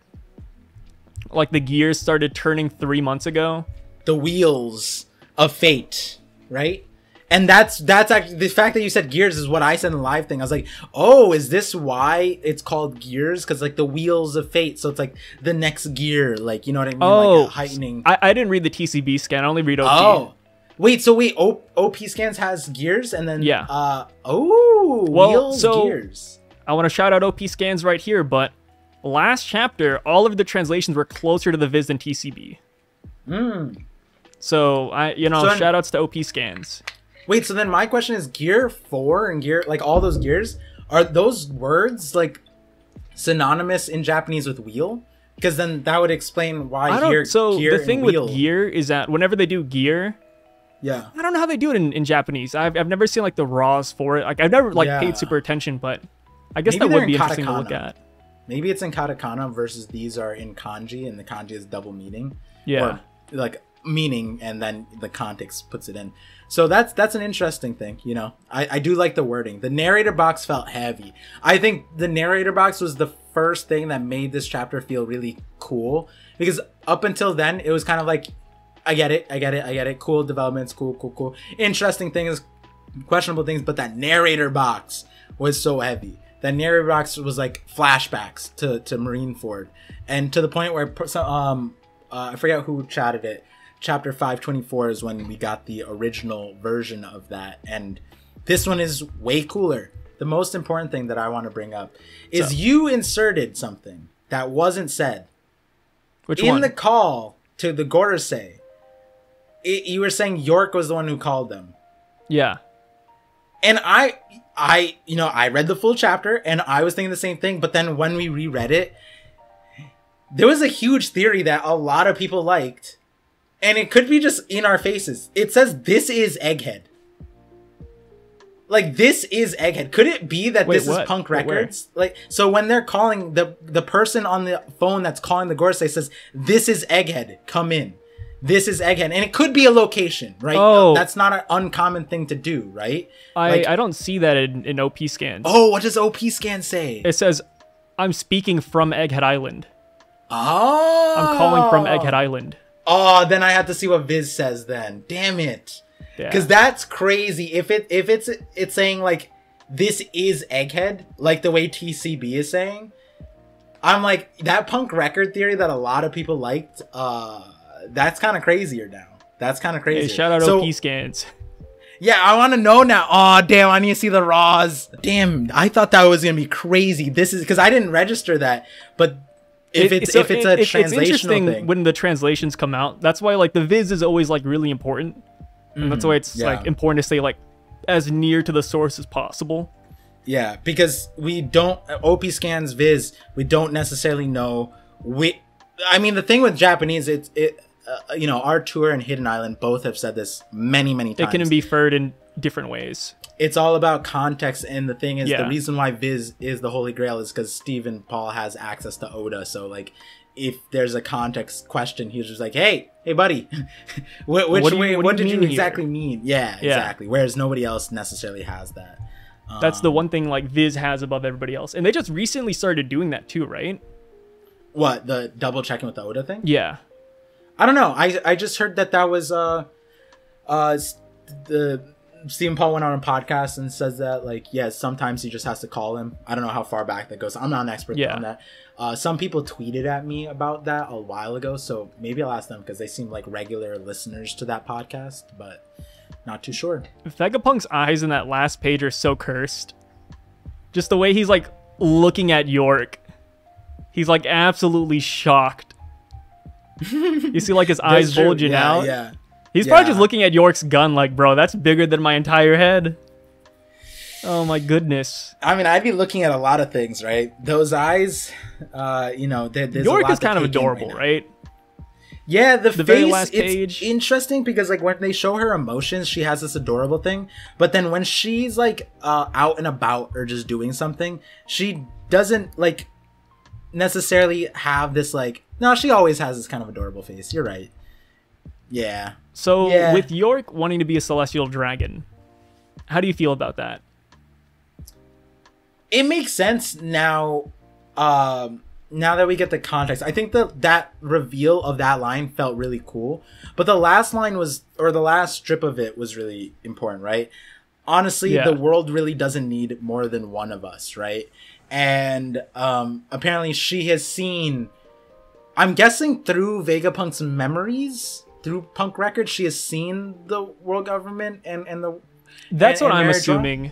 Like the gears started turning 3 months ago. The wheels of fate, right? And that's actually the fact that you said gears is what I said in the live thing. I was like, oh, is this why it's called gears? Because like the wheels of fate, so it's like the next gear, like, you know what I mean? Oh, like heightening. I didn't read the TCB scan. I only read OP. Oh, wait. So wait, OP scans has gears, and then yeah. Oh, well, wheels, so gears. I want to shout out OP scans right here, but last chapter, all of the translations were closer to the Viz than TCB. Mm. So so shout outs to OP scans. Wait, so then my question is, gear 4 and gear, like all those gears, are those words like synonymous in Japanese with wheel? Because then that would explain why gear. So gear, the thing with wheel. Gear is that whenever they do gear, yeah, I don't know how they do it in Japanese. I've never seen like the raws for it. Like I've never like paid super attention, but I guess maybe that would be interesting to look at. Maybe it's in katakana versus these are in kanji, and the kanji is double meaning. Yeah, or like meaning, and then the context puts it in. So that's an interesting thing, you know. I do like the wording. The narrator box felt heavy. I think the narrator box was the first thing that made this chapter feel really cool, because up until then it was kind of like, I get it, cool developments, cool, interesting things, questionable things, but that narrator box was so heavy. That narrator box was like flashbacks to Marineford, and to the point where I forget who chatted it. Chapter 524 is when we got the original version of that, and this one is way cooler. The most important thing that I want to bring up is you inserted something that wasn't said. Which one? In the call to the Gorosei, you were saying York was the one who called them. Yeah. And I you know, I read the full chapter and I was thinking the same thing, but then when we reread it, there was a huge theory that a lot of people liked. And it could be just in our faces. It says this is Egghead. Like, this is Egghead. Could it be that is Punk Records? Like, so when they're calling, the person on the phone that's calling the Gorosei says, this is Egghead, come in. This is Egghead. And it could be a location, right? Oh. That's not an uncommon thing to do, right? I don't see that in OP scans. Oh, what does OP scan say? It says, I'm speaking from Egghead Island. Oh. I'm calling from Egghead Island. Oh, then I have to see what Viz says then. Damn it. Because that's crazy. If it's saying like, this is Egghead, like the way TCB is saying, I'm like, that Punk Record theory that a lot of people liked, that's kind of crazier now. That's kind of crazy. Hey, shout out OP scans. Yeah, I want to know now. Oh, damn, I need to see the raws. Damn, I thought that was going to be crazy. This is, because I didn't register that, but... If it's a translational thing, when the translations come out, that's why like the Viz is always like really important, and that's why it's like important to stay like as near to the source as possible. Yeah, because we don't OP scans Viz, we don't necessarily know. I mean, the thing with Japanese, you know, our tour and Hidden Island both have said this many times. It can be inferred in different ways. It's all about context, and the thing is, the reason why Viz is the Holy Grail is because Steve and Paul has access to Oda, so, like, if there's a context question, he's just like, hey, buddy, what did you exactly mean? Yeah, exactly, whereas nobody else necessarily has that. That's the one thing, like, Viz has above everybody else, and they just recently started doing that, too, right? What, the double-checking with the Oda thing? Yeah. I don't know, I just heard that was, Stephen Paul went on a podcast and says that, like, sometimes he just has to call him. I don't know how far back that goes. I'm not an expert on that. Some people tweeted at me about that a while ago, so maybe I'll ask them because they seem like regular listeners to that podcast, but not too sure. Vegapunk's eyes in that last page are so cursed. Just the way he's, like, looking at York. He's, like, absolutely shocked. You see, like, his eyes bulging out. Yeah. He's probably just looking at York's gun like, bro, that's bigger than my entire head. Oh, my goodness. I mean, I'd be looking at a lot of things, right? Those eyes, you know, there's York a lot is kind of adorable, right? Yeah, the face, very last page. It's interesting because, like, when they show her emotions, she has this adorable thing. But then when she's, like, out and about or just doing something, she doesn't, like, necessarily have this, like... No, she always has this kind of adorable face. You're right. Yeah. So with York wanting to be a celestial dragon, how do you feel about that? It makes sense now, now that we get the context, I think that reveal of that line felt really cool. But the last line was, or the last strip of it was really important, right? Honestly, yeah. The world really doesn't need more than one of us, right? And apparently she has seen, I'm guessing through Vegapunk's memories, through Punk records, she has seen the world government and the... That's what I'm assuming.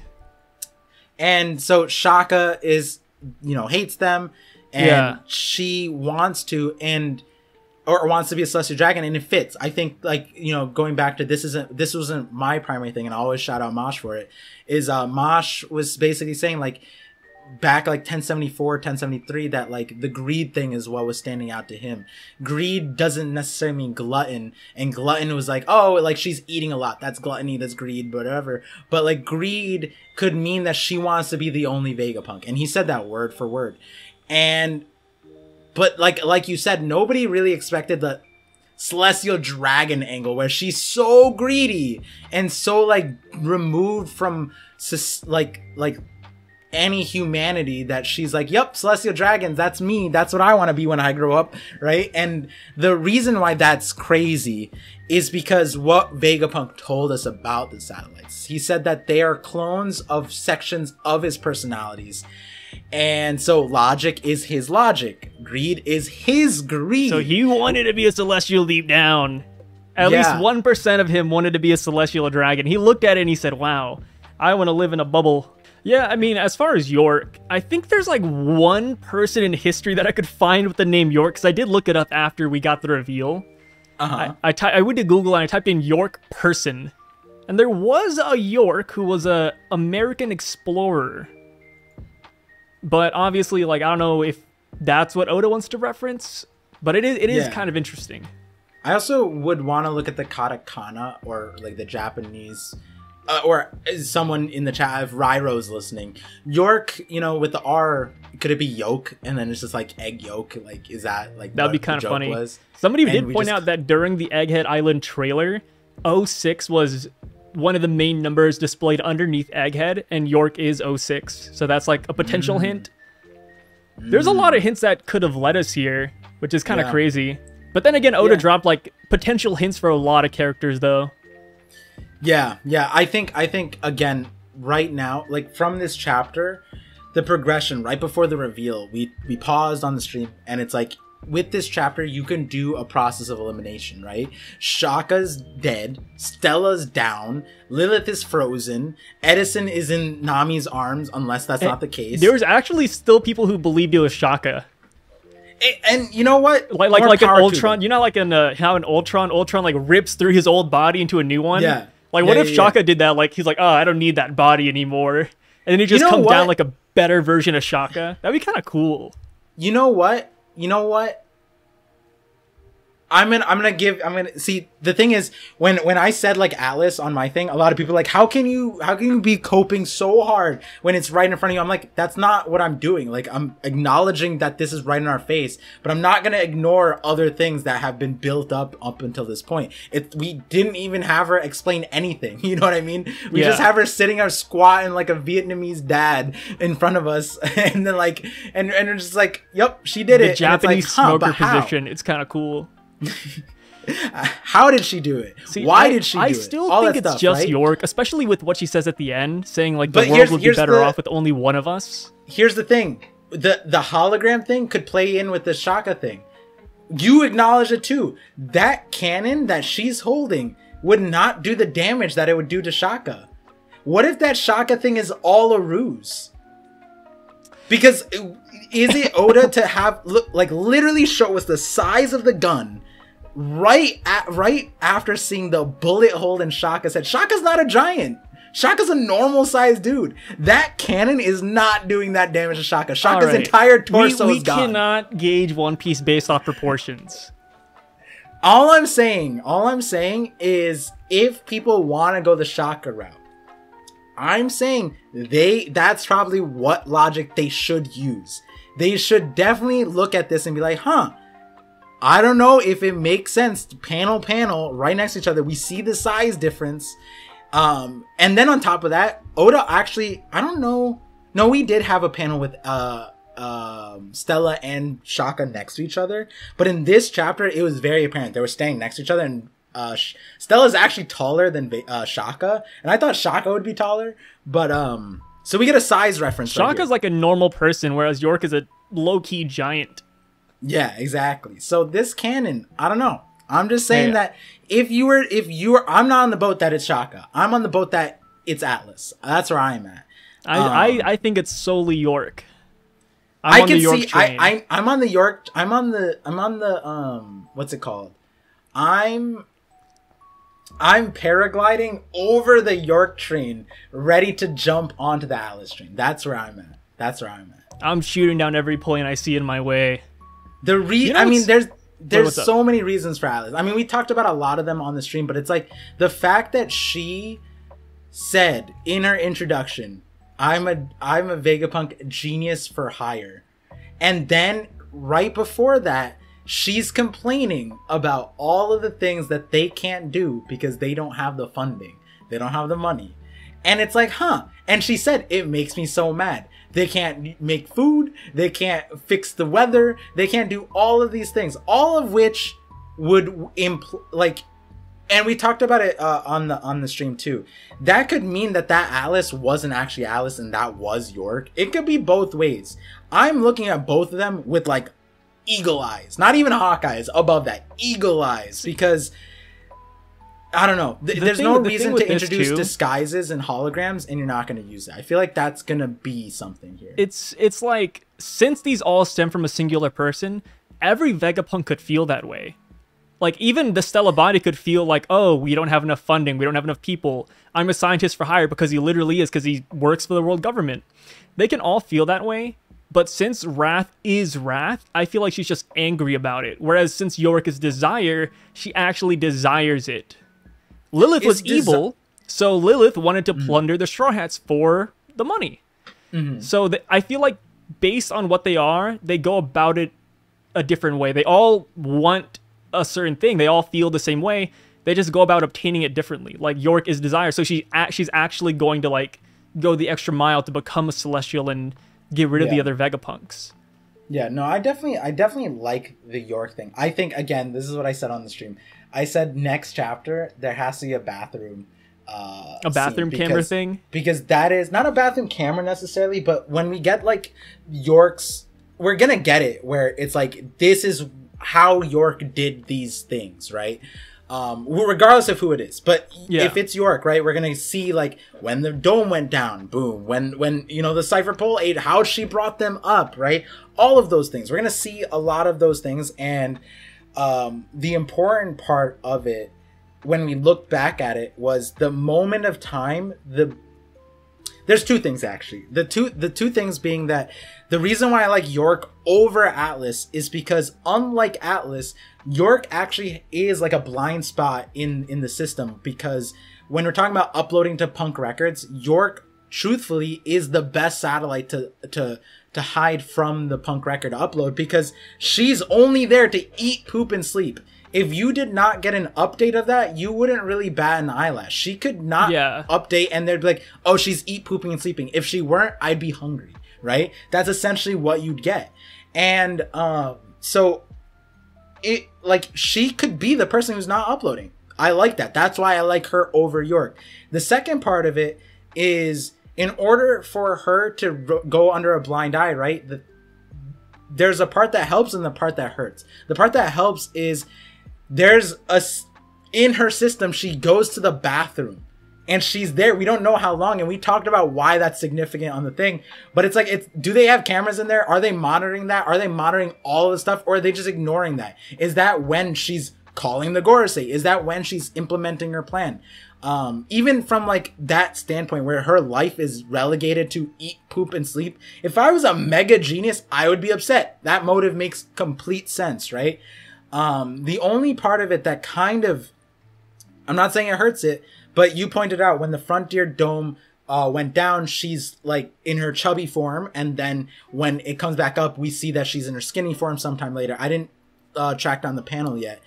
And so Shaka is, you know, hates them. And yeah. She wants to end, or wants to be a celestial dragon, and it fits. I think, like, you know, going back to this wasn't my primary thing, and I always shout out Mosh for it. Is Mosh was basically saying, like, back like 1074, 1073, that like the greed thing is what was standing out to him. Greed doesn't necessarily mean glutton, and glutton was like, oh, like she's eating a lot. That's gluttony, that's greed, whatever. But like greed could mean that she wants to be the only Vegapunk, and he said that word for word. And but like you said, nobody really expected the celestial dragon angle where she's so greedy and so like removed from like any humanity that she's like, yep, celestial dragons, that's me, that's what I want to be when I grow up, right? And the reason why that's crazy is because what Vegapunk told us about the satellites, he said that they are clones of sections of his personalities. And so logic is his logic. Greed is his greed. So he wanted to be a celestial deep down. At yeah. least 1% of him wanted to be a celestial dragon. He looked at it and he said, wow, I want to live in a bubble. Yeah, I mean, as far as York, I think there's like one person in history that I could find with the name York, because I did look it up after we got the reveal. Uh-huh. I went to Google and I typed in York person. And there was a York who was an American explorer. But obviously, like, I don't know if that's what Oda wants to reference, but it is kind of interesting. I also would want to look at the katakana, or like the Japanese, or someone in the chat, if Rairo's listening. York, you know, with the R, could it be yolk? And then it's just like egg yolk. Like, is that like that'd be kind of funny? Was? Somebody and did point out that during the Egghead Island trailer, 06 was one of the main numbers displayed underneath Egghead, and York is 06, so that's like a potential hint. There's a lot of hints that could have led us here, which is kind of crazy. But then again, Oda dropped like potential hints for a lot of characters though. Yeah, I think again, right now, like from this chapter, the progression right before the reveal, we paused on the stream and it's like, with this chapter, you can do a process of elimination, right? Shaka's dead. Stella's down. Lilith is frozen. Edison is in Nami's arms, unless that's not the case. There's actually still people who believed it was Shaka. And you know what? Like an Ultron. You know, like how an Ultron like rips through his old body into a new one? Yeah. Like, what if Shaka did that? Like, he's like, oh, I don't need that body anymore. And then he just comes down like a better version of Shaka. That'd be kind of cool. You know what? I'm gonna see, the thing is, when I said like Atlas on my thing, a lot of people were like, how can you be coping so hard when it's right in front of you? I'm like, that's not what I'm doing. Like, I'm acknowledging that this is right in our face, but I'm not gonna ignore other things that have been built up until this point. We didn't even have her explain anything. You know what I mean? We just have her sitting or squatting like a Vietnamese dad in front of us, and then like and we're just like, yep, she did it. The Japanese smoker position. It's kind of cool. How did she do it? See, why did she do it? I still think it's just York, especially with what she says at the end, saying like the world would be better off with only one of us. Here's the thing. The hologram thing could play in with the Shaka thing. You acknowledge it too. That cannon that she's holding would not do the damage that it would do to Shaka. What if that Shaka thing is all a ruse? Because is it Oda to have like literally show us the size of the gun right after seeing the bullet hole in Shaka's head? Shaka's not a giant. Shaka's a normal sized dude. That cannon is not doing that damage to Shaka. Shaka's entire torso is gone. We cannot gauge One Piece based off proportions. All I'm saying is, if people want to go the Shaka route, I'm saying that's probably what logic they should use. They should definitely look at this and be like, huh, I don't know if it makes sense to panel right next to each other. We see the size difference. And then on top of that, Oda actually, I don't know. No, we did have a panel with Stella and Shaka next to each other. But in this chapter, it was very apparent. They were staying next to each other, and Stella's actually taller than Shaka. And I thought Shaka would be taller, but so we get a size reference. Shaka's like a normal person, whereas York is a low-key giant. Yeah, exactly. So this canon, I don't know. I'm just saying that if you were, I'm not on the boat that it's Shaka. I'm on the boat that it's Atlas. That's where I'm at. I think it's solely York. I'm on the what's it called? I'm paragliding over the York train, ready to jump onto the Atlas train. That's where I'm at. I'm shooting down every plane I see in my way. There's so many reasons for Atlas. I mean, we talked about a lot of them on the stream, but it's like the fact that she said in her introduction, I'm a Vegapunk genius for hire. And then right before that, she's complaining about all of the things that they can't do because they don't have the funding. They don't have the money. And it's like, huh. And she said, it makes me so mad. They can't make food. They can't fix the weather. They can't do all of these things. All of which would and we talked about it on the stream too. That could mean that Atlas wasn't actually Atlas and that was York. It could be both ways. I'm looking at both of them with like eagle eyes, not even hawk eyes, above that, eagle eyes, because I don't know. There's no reason to introduce disguises and holograms and you're not going to use it. I feel like that's going to be something here. It's like, since these all stem from a singular person, every Vegapunk could feel that way. Like, even the Stella body could feel like, oh, we don't have enough funding. We don't have enough people. I'm a scientist for hire because he literally is, because he works for the world government. They can all feel that way. But since wrath is wrath, I feel like she's just angry about it. Whereas since York is desire, she actually desires it. Lilith was evil, so Lilith wanted to plunder the Straw Hats for the money. So I feel like based on what they are, they go about it a different way. They all want a certain thing. They all feel the same way. They just go about obtaining it differently. Like York is desire, so she's actually going to like go the extra mile to become a Celestial and get rid of the other Vegapunks. Yeah, no, I definitely like the York thing. I think, again, this is what I said on the stream. I said next chapter there has to be a bathroom camera thing, because that is not a bathroom camera necessarily, but when we get like York's, we're gonna get it where it's like this is how York did these things, right? Regardless of who it is, but if it's York, right, we're gonna see like when the dome went down, boom. When you know the Cipher Pole aid, how she brought them up, right? All of those things. We're gonna see a lot of those things, and the important part of it when we look back at it was the moment of time. There's two things actually. The two things being that the reason why I like York over Atlas is because unlike Atlas, York actually is like a blind spot in the system, because when we're talking about uploading to Punk Records, York truthfully is the best satellite to hide from the Punk Record upload, because she's only there to eat, poop, and sleep. If you did not get an update of that, you wouldn't really bat an eyelash. She could not update, and they'd be like, oh, she's eat, pooping, and sleeping. If she weren't, I'd be hungry, right? That's essentially what you'd get. And so it, like, she could be the person who's not uploading. I like that. That's why I like her over York. The second part of it is, in order for her to go under a blind eye, right, there's a part that helps and the part that hurts. The part that helps is, in her system, she goes to the bathroom and she's there. We don't know how long, and we talked about why that's significant on the thing, but it's like, do they have cameras in there? Are they monitoring that? Are they monitoring all of the stuff, or are they just ignoring that? Is that when she's calling the Gorosei? Is that when she's implementing her plan? Even from like that standpoint where her life is relegated to eat, poop, and sleep, if I was a mega genius, I would be upset. That motive makes complete sense, right? The only part of it that kind of, I'm not saying it hurts it, but you pointed out when the Frontier Dome went down, she's like in her chubby form. And then when it comes back up, we see that she's in her skinny form sometime later. I didn't track down the panel yet.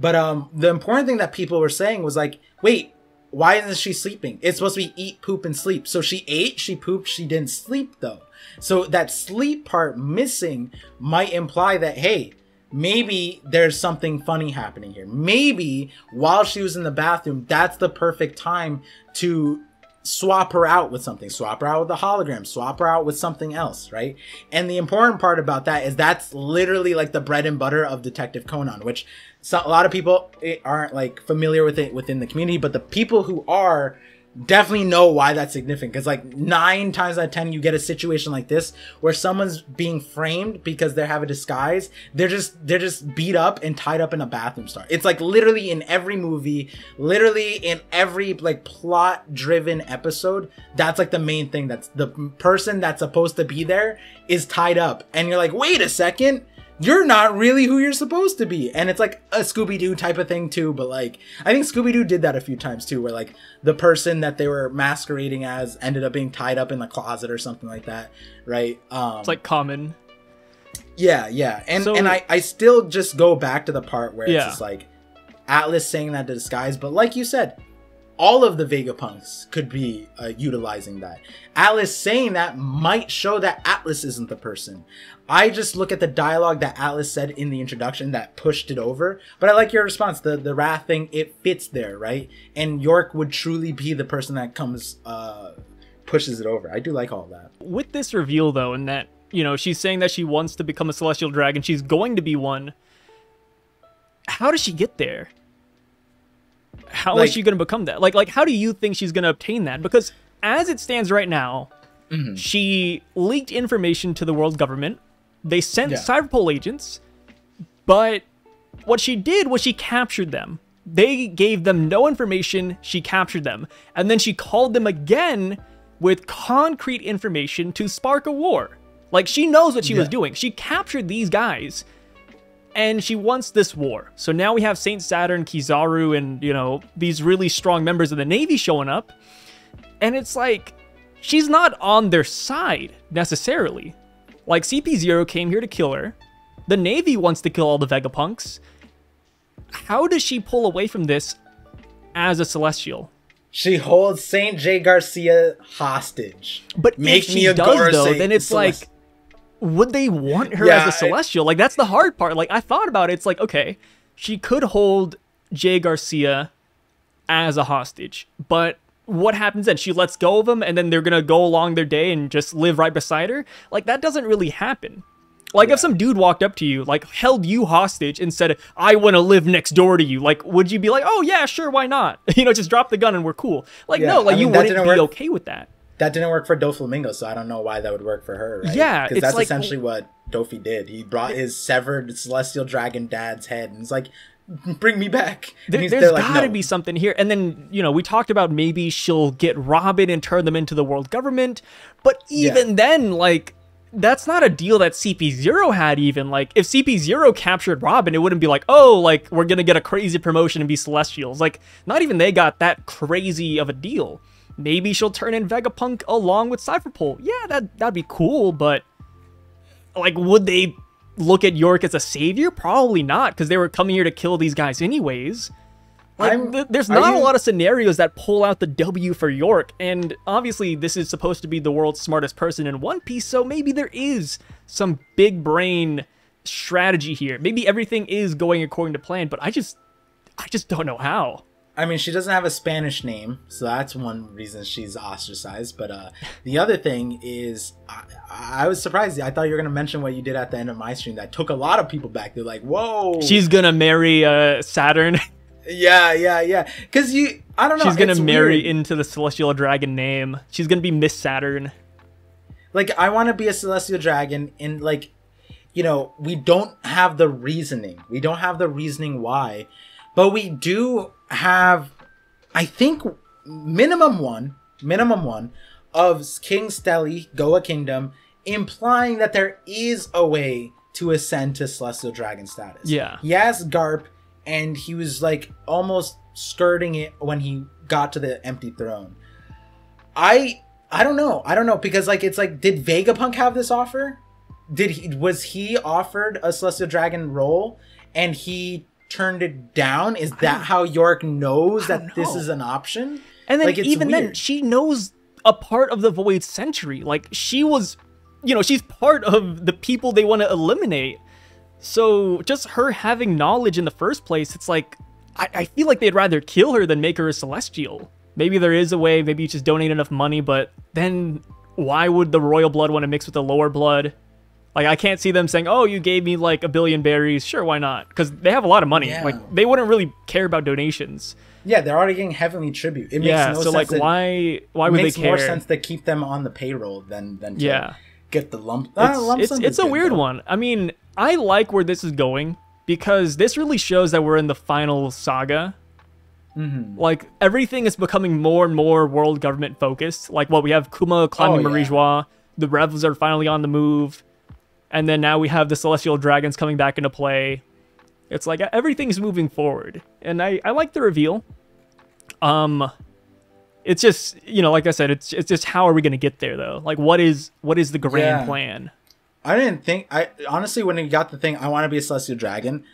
But the important thing that people were saying was like, wait, Why isn't she sleeping? It's supposed to be eat, poop, and sleep. So she ate, she pooped, she didn't sleep though. So that sleep part missing might imply that, hey, maybe there's something funny happening here. Maybe while she was in the bathroom, that's the perfect time to swap her out with something. Swap her out with a hologram. Swap her out with something else, right? And the important part about that is that's literally like the bread and butter of Detective Conan, which a lot of people aren't like familiar with it within the community, but the people who are definitely know why that's significant. Because like 9 times out of 10, you get a situation like this where someone's being framed because they have a disguise. They're just beat up and tied up in a bathroom stall. It's like literally in every movie, literally in every like plot-driven episode. That's like the main thing. That's the person that's supposed to be there is tied up, and you're like, wait a second. You're not really who you're supposed to be. And it's like a Scooby-Doo type of thing too, but like, I think Scooby-Doo did that a few times too, where like the person that they were masquerading as ended up being tied up in the closet or something like that, right? It's like common. Yeah, yeah. And so, and I still just go back to the part where it's just like Atlas saying that to disguise, but like you said, all of the Vegapunks could be utilizing that. Atlas saying that might show that Atlas isn't the person. I just look at the dialogue that Atlas said in the introduction that pushed it over. But I like your response. The wrath thing, it fits there, right? And York would truly be the person that comes, pushes it over. I do like all that. With this reveal, though, and that, you know, she's saying that she wants to become a celestial dragon. She's going to be one. How does she get there? How like, is she going to become that? Like, how do you think she's going to obtain that? Because as it stands right now, she leaked information to the world government. They sent Cyberpol agents, but what she did was she captured them. They gave them no information. She captured them. And then she called them again with concrete information to spark a war. Like, she knows what she was doing. She captured these guys. And she wants this war. So now we have Saint Saturn, Kizaru, and, you know, these really strong members of the Navy showing up. And it's like, she's not on their side, necessarily. Like, CP0 came here to kill her. The Navy wants to kill all the Vegapunks. How does she pull away from this as a Celestial? She holds Saint J. Garcia hostage. But if she does, though, then it's like, would they want her as a Celestial? Like, that's the hard part. Like, I thought about it. It's like, okay, she could hold Jay Garcia as a hostage, but what happens then? She lets go of him, and then they're gonna go along their day and just live right beside her? Like, that doesn't really happen. Like, if some dude walked up to you, like, held you hostage and said, I want to live next door to you, like, would you be like, oh, yeah, sure, why not? You know, just drop the gun and we're cool. Like, no, like, I mean, you wouldn't be okay with that. That didn't work for Doflamingo, so I don't know why that would work for her, right? Yeah, because that's like, essentially what Dofi did. He brought his severed Celestial Dragon dad's head, and it's like, bring me back. There's like, gotta be something here. And then, you know, we talked about maybe she'll get Robin and turn them into the world government, but even then, like, that's not a deal that CP0 had even. Like, if CP0 captured Robin, it wouldn't be like, oh, like, we're gonna get a crazy promotion and be Celestials. Like, not even they got that crazy of a deal. Maybe she'll turn in Vegapunk along with Cypherpole. Yeah, that'd be cool, but like, would they look at York as a savior? Probably not, because they were coming here to kill these guys anyways. Like, there's not a lot of scenarios that pull out the W for York, and obviously this is supposed to be the world's smartest person in One Piece, so maybe there is some big brain strategy here. Maybe everything is going according to plan, but I just don't know how. I mean, she doesn't have a Spanish name, so that's one reason she's ostracized. But the other thing is, I was surprised. I thought you were going to mention what you did at the end of my stream that took a lot of people back. They're like, whoa. She's going to marry Saturn. Yeah, yeah, yeah. Because you, I don't know. She's going to marry into the Celestial Dragon name. She's going to be Miss Saturn. Like, I want to be a Celestial Dragon, and like, you know, we don't have the reasoning. We don't have the reasoning why, but we do have, I think, minimum one of King Steli, Goa Kingdom, implying that there is a way to ascend to Celestial Dragon status. Yeah. He has Garp, and he was like almost skirting it when he got to the empty throne. I don't know. I don't know, because like, it's like, did Vegapunk have this offer? Was he offered a Celestial Dragon role and he turned it down? Is that how York knows that this is an option? And then like, even weird. Then, she knows a part of the Void Century. Like, she was, you know, she's part of the people they want to eliminate. So just her having knowledge in the first place, it's like, I feel like they'd rather kill her than make her a Celestial. Maybe there is a way, maybe you just donate enough money, but then why would the Royal Blood want to mix with the Lower Blood? Like, I can't see them saying, oh, you gave me like 1 billion berries. Sure, why not? Because they have a lot of money. Yeah. Like, they wouldn't really care about donations. Yeah, they're already getting heavenly tribute. It makes no sense. So, like, why would they care? It makes more sense to keep them on the payroll than to get the lump. It's a weird one. I mean, I like where this is going because this really shows that we're in the final saga. Mm-hmm. Like, everything is becoming more and more world government focused. Like, well, we have Kuma climbing Marijois. The Revs are finally on the move. And then now we have the Celestial Dragons coming back into play. It's like everything's moving forward. And I like the reveal. It's just, you know, like I said, it's just how are we going to get there, though? Like, what is the grand plan? I didn't think... Honestly, when we got the thing, I want to be a Celestial Dragon,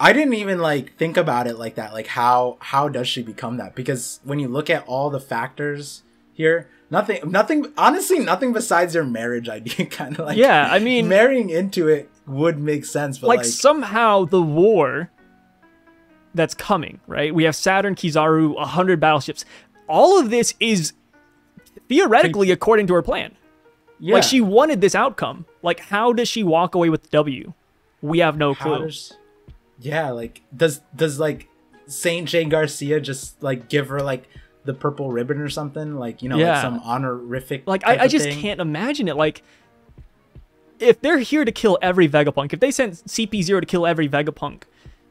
I didn't even, like, think about it like that. Like, how does she become that? Because when you look at all the factors here... Nothing. Honestly, nothing besides your marriage idea. Kind of like, yeah. I mean, marrying into it would make sense, but like somehow the war that's coming, right? We have Saturn, Kizaru, 100 battleships. All of this is theoretically according to her plan. Yeah. Like she wanted this outcome. Like, how does she walk away with W? We have no clue. Yeah. Like, does like Saint Jane Garcia just like give her like the purple ribbon or something, like, you know, like some honorific. Like, I just can't imagine it. Like, if they're here to kill every Vegapunk, if they sent CP0 to kill every Vegapunk,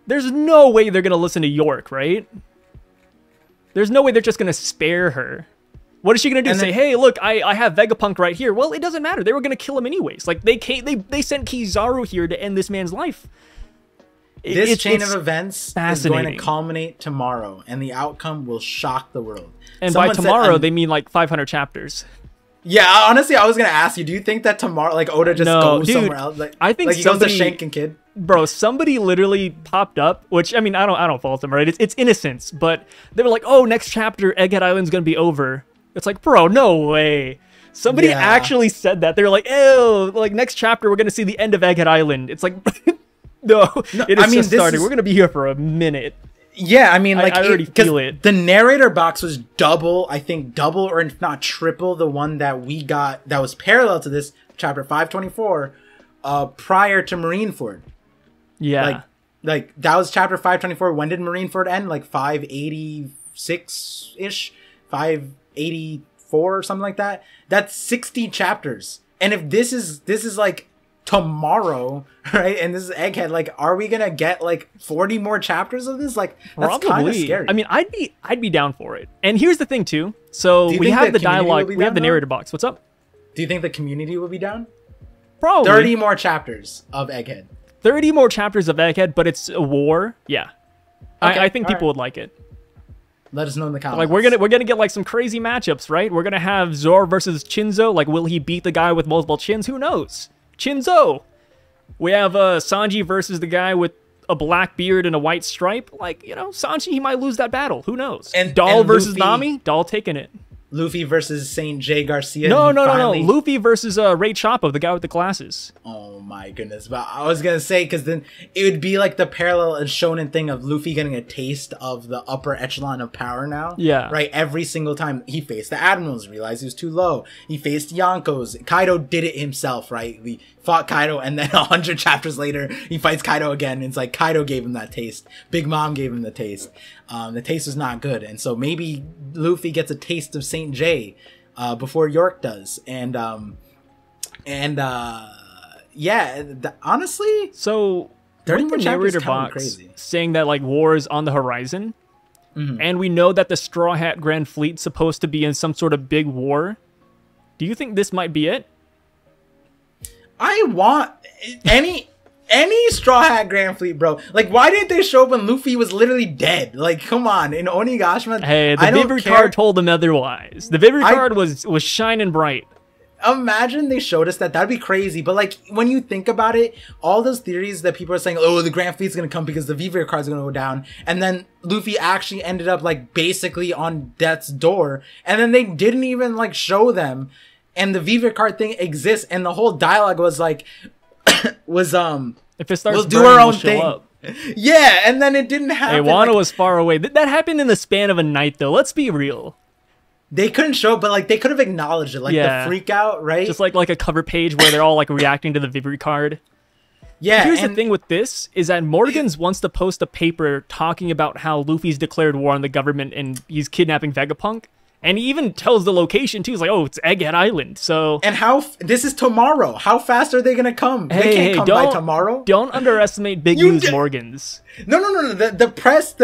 there's no way they're going to listen to York, right? There's no way they're just going to spare her. What is she going to do? Say, hey, look, I have Vegapunk right here. Well, it doesn't matter. They were going to kill him anyways. Like, they sent Kizaru here to end this man's life. This chain of events is going to culminate tomorrow, and the outcome will shock the world. And by tomorrow, they mean like 500 chapters. Yeah, honestly, I was going to ask you, do you think that tomorrow, like, Oda just goes somewhere else? Like, I think he goes to Shankin' Kid. Bro, somebody literally popped up, which, I mean, I don't fault them, right? It's innocence, but they were like, oh, next chapter, Egghead Island's going to be over. It's like, bro, no way. Somebody actually said that. They were like, ew, like, next chapter, we're going to see the end of Egghead Island. It's like... No, it is just starting. We're going to be here for a minute. Yeah, I mean, like, I already feel it. The narrator box was double, I think, double or if not triple the one that we got that was parallel to this, chapter 524, prior to Marineford. Yeah. Like that was chapter 524. When did Marineford end? Like 586-ish? 584 or something like that? That's 60 chapters. And if this is like... tomorrow, right? And this is Egghead. Like, are we gonna get like 40 more chapters of this? Like, that's kind of scary. I mean, I'd be down for it. And here's the thing too. So we have the dialogue, we have the narrator box. What's up? Do you think the community will be down? Probably. 30 more chapters of Egghead. 30 more chapters of Egghead, but it's a war. Yeah, okay, I think people would like it. Let us know in the comments. Like, we're gonna get like some crazy matchups, right? We're gonna have Zoro versus Chinzo. Like, will he beat the guy with multiple chins? Who knows? Chinzo. We have Sanji versus the guy with a black beard and a white stripe. Like, you know, Sanji, he might lose that battle. Who knows? And Dahl versus Nami. Dahl taking it. Luffy versus Saint J. Garcia. No. Luffy versus Ray Chopper, the guy with the glasses. Oh my goodness! But I was gonna say, because then it would be like the parallel and shonen thing of Luffy getting a taste of the upper echelon of power now. Yeah. Right. Every single time he faced the admirals, realized he was too low. He faced Yonkos. Kaido did it himself. Right. He fought Kaido, and then 100 chapters later, he fights Kaido again. And it's like Kaido gave him that taste. Big Mom gave him the taste. The taste was not good, and so maybe Luffy gets a taste of Saint J before York does, and yeah, honestly. So during the narrator box saying that like war is on the horizon, and we know that the Straw Hat Grand Fleet's supposed to be in some sort of big war. Do you think this might be it? I want any. Any Straw Hat Grand Fleet, bro. Like, why didn't they show up when Luffy was literally dead? Like, come on. In Onigashima, hey, the Vivid Card told them otherwise. The Vivid Card was shining bright. Imagine they showed us that. That'd be crazy. But like, when you think about it, all those theories that people are saying, oh, the Grand Fleet's gonna come because the Vivier card's gonna go down, and then Luffy actually ended up like basically on death's door, and then they didn't even like show them, and the Vivier card thing exists, and the whole dialogue was like if it starts, we'll do our own thing. Yeah, and then it didn't happen. Hey, Wano was far away. That happened in the span of a night, though. Let's be real. They couldn't show it, but like they could have acknowledged it, like the freak out, right? Just like a cover page where they're all like reacting to the Vivier card. Yeah. Here's the thing with this is that Morgans wants to post a paper talking about how Luffy's declared war on the government and he's kidnapping Vegapunk, and he even tells the location too. He's like, "Oh, it's Egghead Island." So and this is tomorrow. How fast are they gonna come? Hey, they can't come by tomorrow. Don't underestimate Big News Morgans. No. The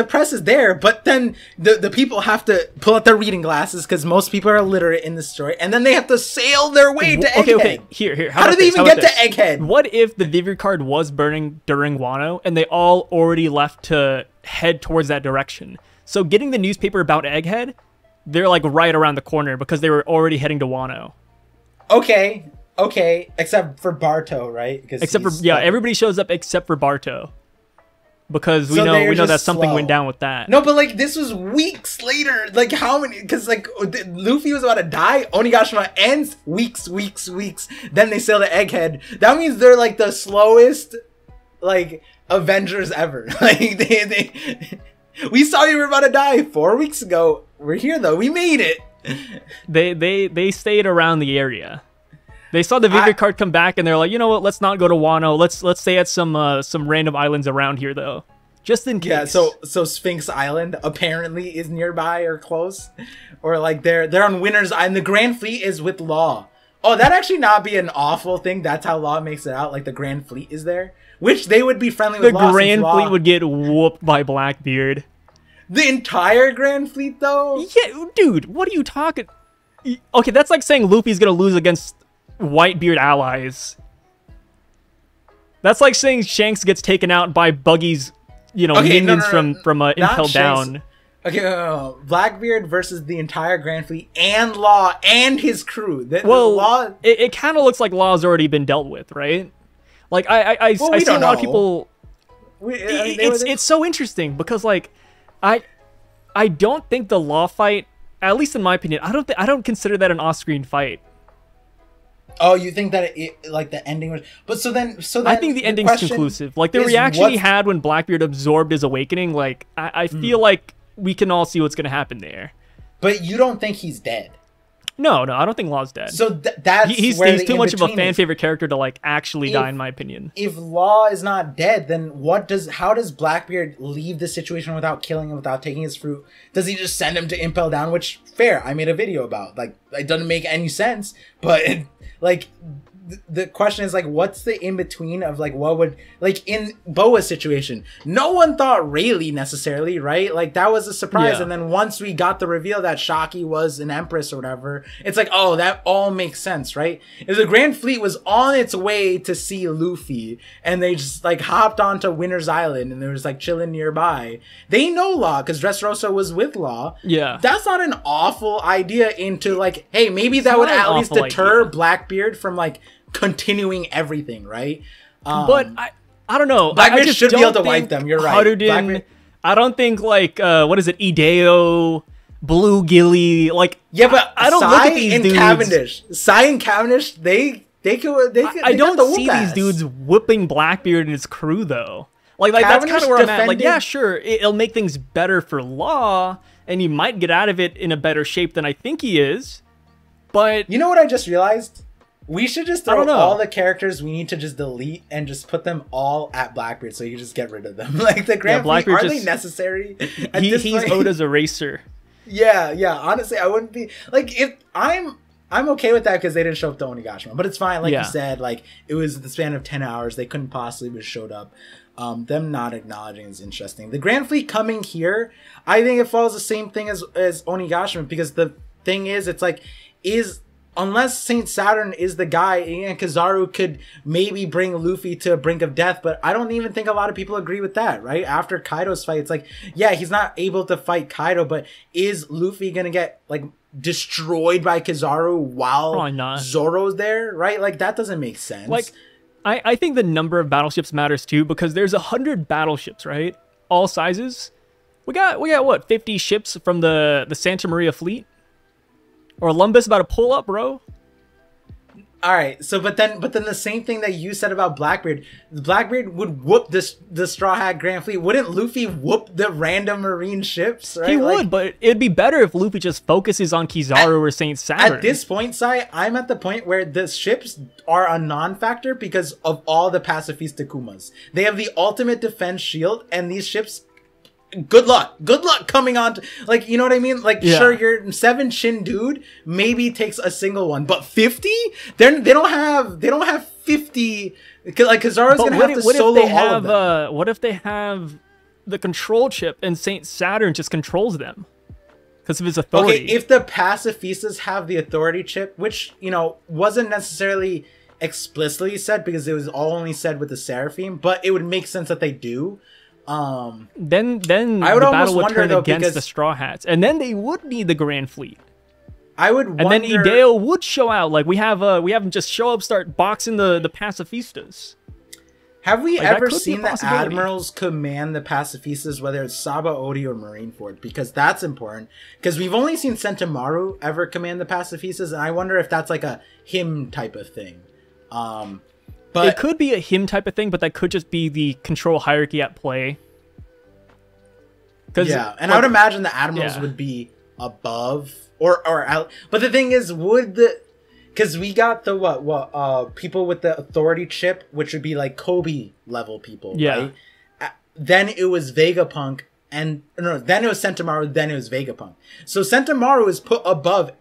press is there, but then the people have to pull out their reading glasses because most people are illiterate in this story, and then they have to sail their way to Egghead. Okay. Here. How do they even get to Egghead? What if the Vivier card was burning during Wano and they all already left to head towards that direction? So getting the newspaper about Egghead, they're like right around the corner because they were already heading to Wano. Okay. Except for Barto, right? Except for everybody shows up except for Barto. Because we know that something went down with that. No, but like this was weeks later. Like how many? Because like Luffy was about to die. Onigashima ends weeks. Then they sail to Egghead. That means they're like the slowest, like Avengers ever. Like we saw you were about to die 4 weeks ago. We're here though. We made it. They stayed around the area. They saw the Vivier card come back, and they're like, you know what? Let's not go to Wano. Let's stay at some random islands around here, though, just in case. Yeah. So Sphinx Island apparently is nearby or close, or like they're on Winter's Island. The Grand Fleet is with Law. Oh, that'd actually not be an awful thing. That's how Law makes it out. Like the Grand Fleet is there, which they would be friendly with. The Grand Fleet would get whooped by Blackbeard. The entire Grand Fleet, though. Yeah, dude. What are you talking? Okay, that's like saying Luffy's gonna lose against Whitebeard allies. That's like saying Shanks gets taken out by Buggy's, minions from Impel Down. Okay, no. Blackbeard versus the entire Grand Fleet and Law and his crew. Law. It kind of looks like Law's already been dealt with, right? Like I see a lot of people. It's so interesting because like I don't think the Law fight, at least in my opinion, I don't consider that an off-screen fight. Oh, you think that like the ending was, but so then I think the ending's conclusive. Like the reaction he had when Blackbeard absorbed his awakening, like I feel like we can all see what's going to happen there. But you don't think he's dead? No, I don't think Law's dead. So that's he's too much of a fan favorite character to like actually die, in my opinion. If Law is not dead, then how does Blackbeard leave the situation without killing him, without taking his fruit? Does he just send him to Impel Down? Which fair, I made a video about. Like it doesn't make any sense, but like the question is like, what's the in between of like what would, like in Boa's situation, no one thought Rayleigh necessarily, right? Like that was a surprise, and then once we got the reveal that Shaki was an empress or whatever, it's like, oh, that all makes sense, right? If the Grand Fleet was on its way to see Luffy and they just like hopped onto Winter's Island and they was like chilling nearby, they know Law because Dressrosa was with Law. Yeah, that's not an awful idea. Into like, hey, maybe that would at least deter Blackbeard from like continuing everything, right? But I don't know. Blackbeard should be able to wipe them. You're right. Blackbeard, I don't think like what is it, Ideo, Blue Gilly, like but I don't look at these dudes. Sai and Cavendish, they don't see these dudes whipping Blackbeard and his crew though. Like that's kind of where I'm at. Like yeah, sure, it'll make things better for Law, and he might get out of it in a better shape than I think he is. But you know what I just realized? We should just throw all the characters we need to just delete and just put them all at Blackbeard, so you just get rid of them. Like the Grand Fleet, are they necessary? He's Oda's eraser. Yeah. Honestly, I wouldn't be like, if I'm okay with that because they didn't show up to Onigashima, but it's fine. Like you said, like it was the span of 10 hours. They couldn't possibly have showed up. Them not acknowledging is interesting. The Grand Fleet coming here, I think it follows the same thing as Onigashima, because the thing is, it's like unless Saint Saturn is the guy, and Kizaru could maybe bring Luffy to a brink of death, but I don't even think a lot of people agree with that, right? After Kaido's fight, it's like, yeah, he's not able to fight Kaido, but is Luffy gonna get like destroyed by Kizaru while Zoro's there, right? Like, that doesn't make sense. Like, I think the number of battleships matters too, because there's 100 battleships, right? All sizes. We got what, 50 ships from the Santa Maria fleet? Or Olympus about to pull up, bro. All right. So, but then the same thing that you said about Blackbeard. Blackbeard would whoop the Straw Hat Grand Fleet. Wouldn't Luffy whoop the random Marine ships? Right? He would, like, but it'd be better if Luffy just focuses on Kizaru or Saint Saturn. At this point, Sai, I'm at the point where the ships are a non-factor because of all the pacifista Kumas. They have the ultimate defense shield, and these ships. Good luck coming on to, like, you know what I mean? Like, yeah. Sure, your 7 chin dude maybe takes a single one, but 50? They don't have 50, because like Kizaru's gonna have to solo all of them. What if they have the control chip and Saint Saturn just controls them because of his authority? Okay, if the pacifistas have the authority chip, which, you know, wasn't necessarily explicitly said because it was all only said with the Seraphim, but it would make sense that they do. Then I would the battle would turn against the Straw Hats, and then they would need the Grand Fleet. I would, and then Ideo would show out. Like, we have them just show up, start boxing the pacifistas. Have we ever seen the admirals command the pacifistas, whether it's Saba, Odi, or Marineford? Because that's important. Because we've only seen Sentomaru ever command the pacifistas, and I wonder if that's like a him type of thing. But it could be a him type of thing, but that could just be the control hierarchy at play. Yeah, and like, I would imagine the admirals would be above or out. But the thing is, would the... Because we got the people with the authority chip, which would be like Kobe level people, right? Then it was Vegapunk, and... No, then it was Sentomaru, then it was Vegapunk. So Sentomaru is put above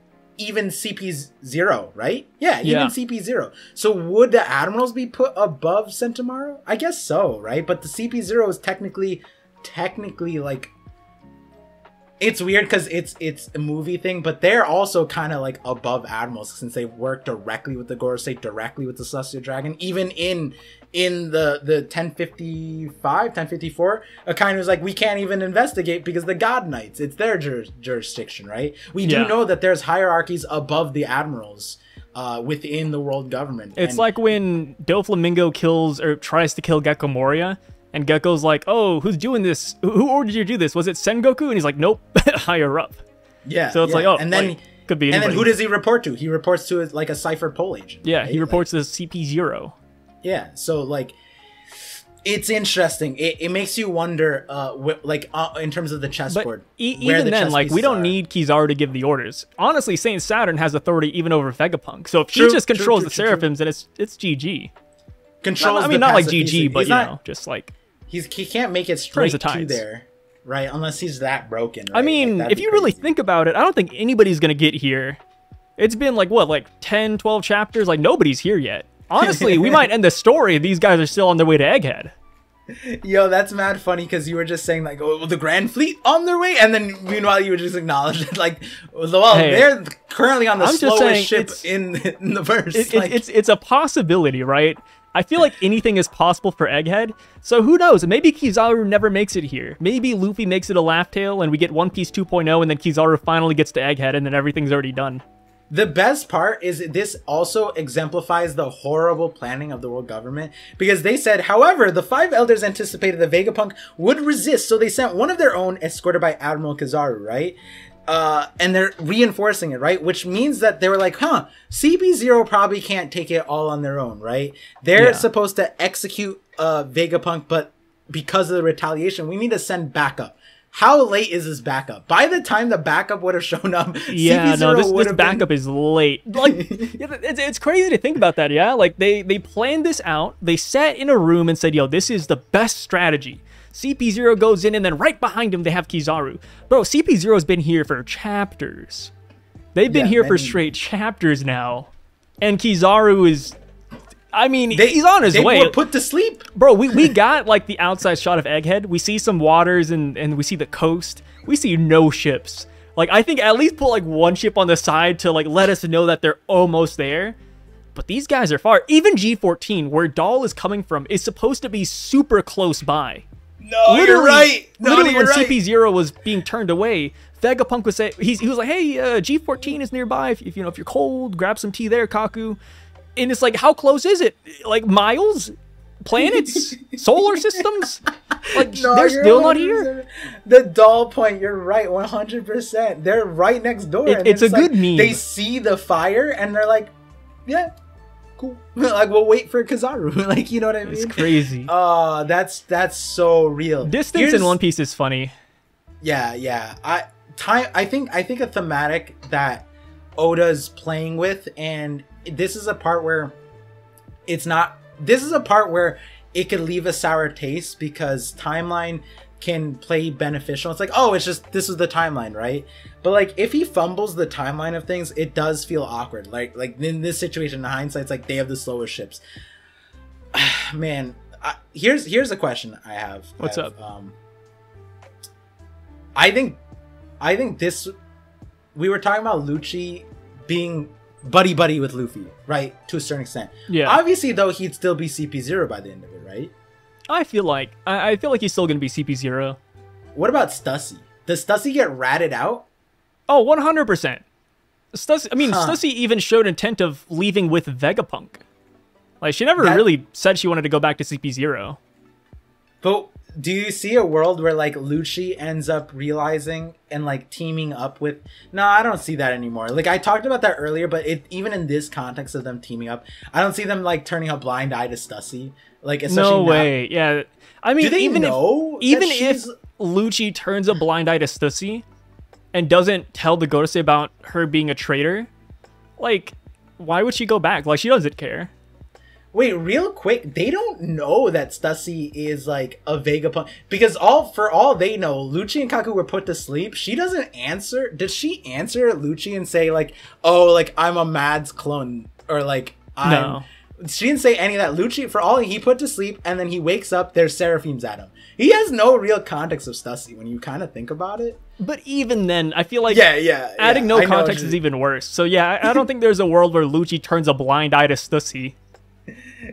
even CP0, right? Yeah, even CP0. So would the admirals be put above Sentomaru? I guess so, right? But the CP0 is technically like, it's weird because it's a movie thing, but they're also kind of like above admirals since they work directly with the Gorosei, directly with the Celestial Dragon. Even in the 1055, 1054, Akainu was like, we can't even investigate because the God Knights, it's their jurisdiction, right? We do know that there's hierarchies above the admirals within the world government. It's like when Doflamingo kills or tries to kill Gekko Moria, and Gecko's like, oh, who's doing this? Who ordered you to do this? Was it Sengoku? And he's like, nope, higher up. Yeah. So it's like, oh, and then like, could be. And then who does he report to? He reports to like a Cypher Pole agent. Yeah, right? He reports like, to CP0. Yeah, so like, it's interesting. It makes you wonder, in terms of the chessboard. Even then, we don't need Kizaru to give the orders. Honestly, Saint Saturn has authority even over Vegapunk. So if he just controls the Seraphims, then it's GG. Controls. I mean, not like GG, but you know, just like. He can't make it straight to there, right? Unless he's that broken. Right? I mean, like, if you really think about it, I don't think anybody's going to get here. It's been like, what, like 10, 12 chapters? Like, nobody's here yet. Honestly, we might end the story if these guys are still on their way to Egghead. Yo, that's mad funny because you were just saying like, oh, the Grand Fleet on their way, and then meanwhile you were just acknowledging like, well, hey, they're currently on the slowest ship in the verse. It's a possibility, right? I feel like anything is possible for Egghead. So who knows? Maybe Kizaru never makes it here. Maybe Luffy makes it a laugh tale and we get One Piece 2.0 and then Kizaru finally gets to Egghead and then everything's already done. The best part is this also exemplifies the horrible planning of the world government, because they said, however, the 5 elders anticipated the Vegapunk would resist, so they sent one of their own escorted by Admiral Kizaru, right? And they're reinforcing it, right? Which means that they were like, huh, CP0 probably can't take it all on their own, right? They're supposed to execute Vegapunk, but because of the retaliation, we need to send backup. How late is this backup? By the time the backup would have shown up, CP0 this backup is late. Like, it's crazy to think about that, yeah? Like, they planned this out. They sat in a room and said, yo, this is the best strategy. CP0 goes in, and then right behind him, they have Kizaru. Bro, CP0's been here for chapters. They've been here for straight chapters now. And Kizaru is... I mean, he's on his way. They were put to sleep. Bro, we got, like, the outside shot of Egghead. We see some waters, and we see the coast. We see no ships. Like, I think at least put, like, one ship on the side to, like, let us know that they're almost there. But these guys are far. Even G14, where Dahl is coming from, is supposed to be super close by. No, you're right. Literally, when CP0 was being turned away, Vegapunk was saying, he was like, hey, G14 is nearby. If you know, if you're cold, grab some tea there, Kaku. And it's like, how close is it? Like miles, planets, solar systems. Like no, they're still not here. The doll point. You're right, 100%. They're right next door. It's a like, good meme. They see the fire and they're like, yeah. Cool. Like we'll wait for Kizaru. Like you know what I mean? It's crazy. That's so real. Distance in One Piece is funny. Yeah, yeah. I think a thematic that Oda's playing with, and this is a part where it's not. This is a part where it could leave a sour taste because timeline can play beneficial. It's like, oh, it's just this is the timeline, right? But like if he fumbles the timeline of things, it does feel awkward. Like in this situation, in hindsight, it's like they have the slowest ships. Man, here's a question I have. What's up? I think this, we were talking about Lucci being buddy with Luffy, right? To a certain extent. Yeah. Obviously though, he'd still be CP0 by the end of it, right? I feel like he's still gonna be CP0. What about Stussy? Does Stussy get ratted out? Oh, 100%. Stussy. I mean, Stussy even showed intent of leaving with Vegapunk. Like she never really said she wanted to go back to CP0. But do you see a world where like Lucci ends up realizing and like teaming up with? No, I don't see that anymore. Like I talked about that earlier, but even in this context of them teaming up, I don't see them like turning a blind eye to Stussy. Like no way. Not... Yeah, I mean, even if Lucci turns a blind eye to Stussy and doesn't tell the Gorosei about her being a traitor, like why would she go back? Like she doesn't care. Wait, real quick, they don't know that Stussy is like a Vegapunk because for all they know, Lucci and Kaku were put to sleep. She doesn't answer. Did she answer Lucci and say like, "Oh, like I'm a Mads clone," or like I'm? No. She didn't say any of that. Lucci, for all he put to sleep, and then he wakes up, there's Seraphims at him. He has no real context of Stussy when you kind of think about it. But even then, I feel like adding no context is even worse. So yeah, I don't think there's a world where Lucci turns a blind eye to Stussy.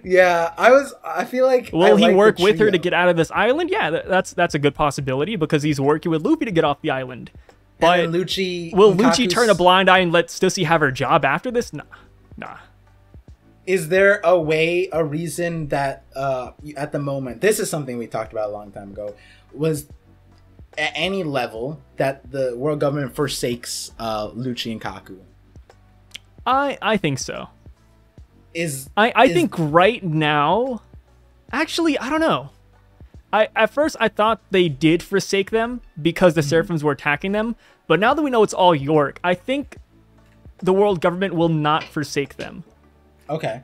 Yeah, I feel like... Will he work with her to get out of this island? Yeah, that's a good possibility because he's working with Luffy to get off the island. But Lucci, will Lucci turn a blind eye and let Stussy have her job after this? Nah. Is there a reason that at the moment, this is something we talked about a long time ago, was at any level that the world government forsakes Lucci and Kaku? I think so. I think right now, actually, I don't know. At first I thought they did forsake them because the Seraphims were attacking them. But now that we know it's all York, I think the world government will not forsake them. Okay,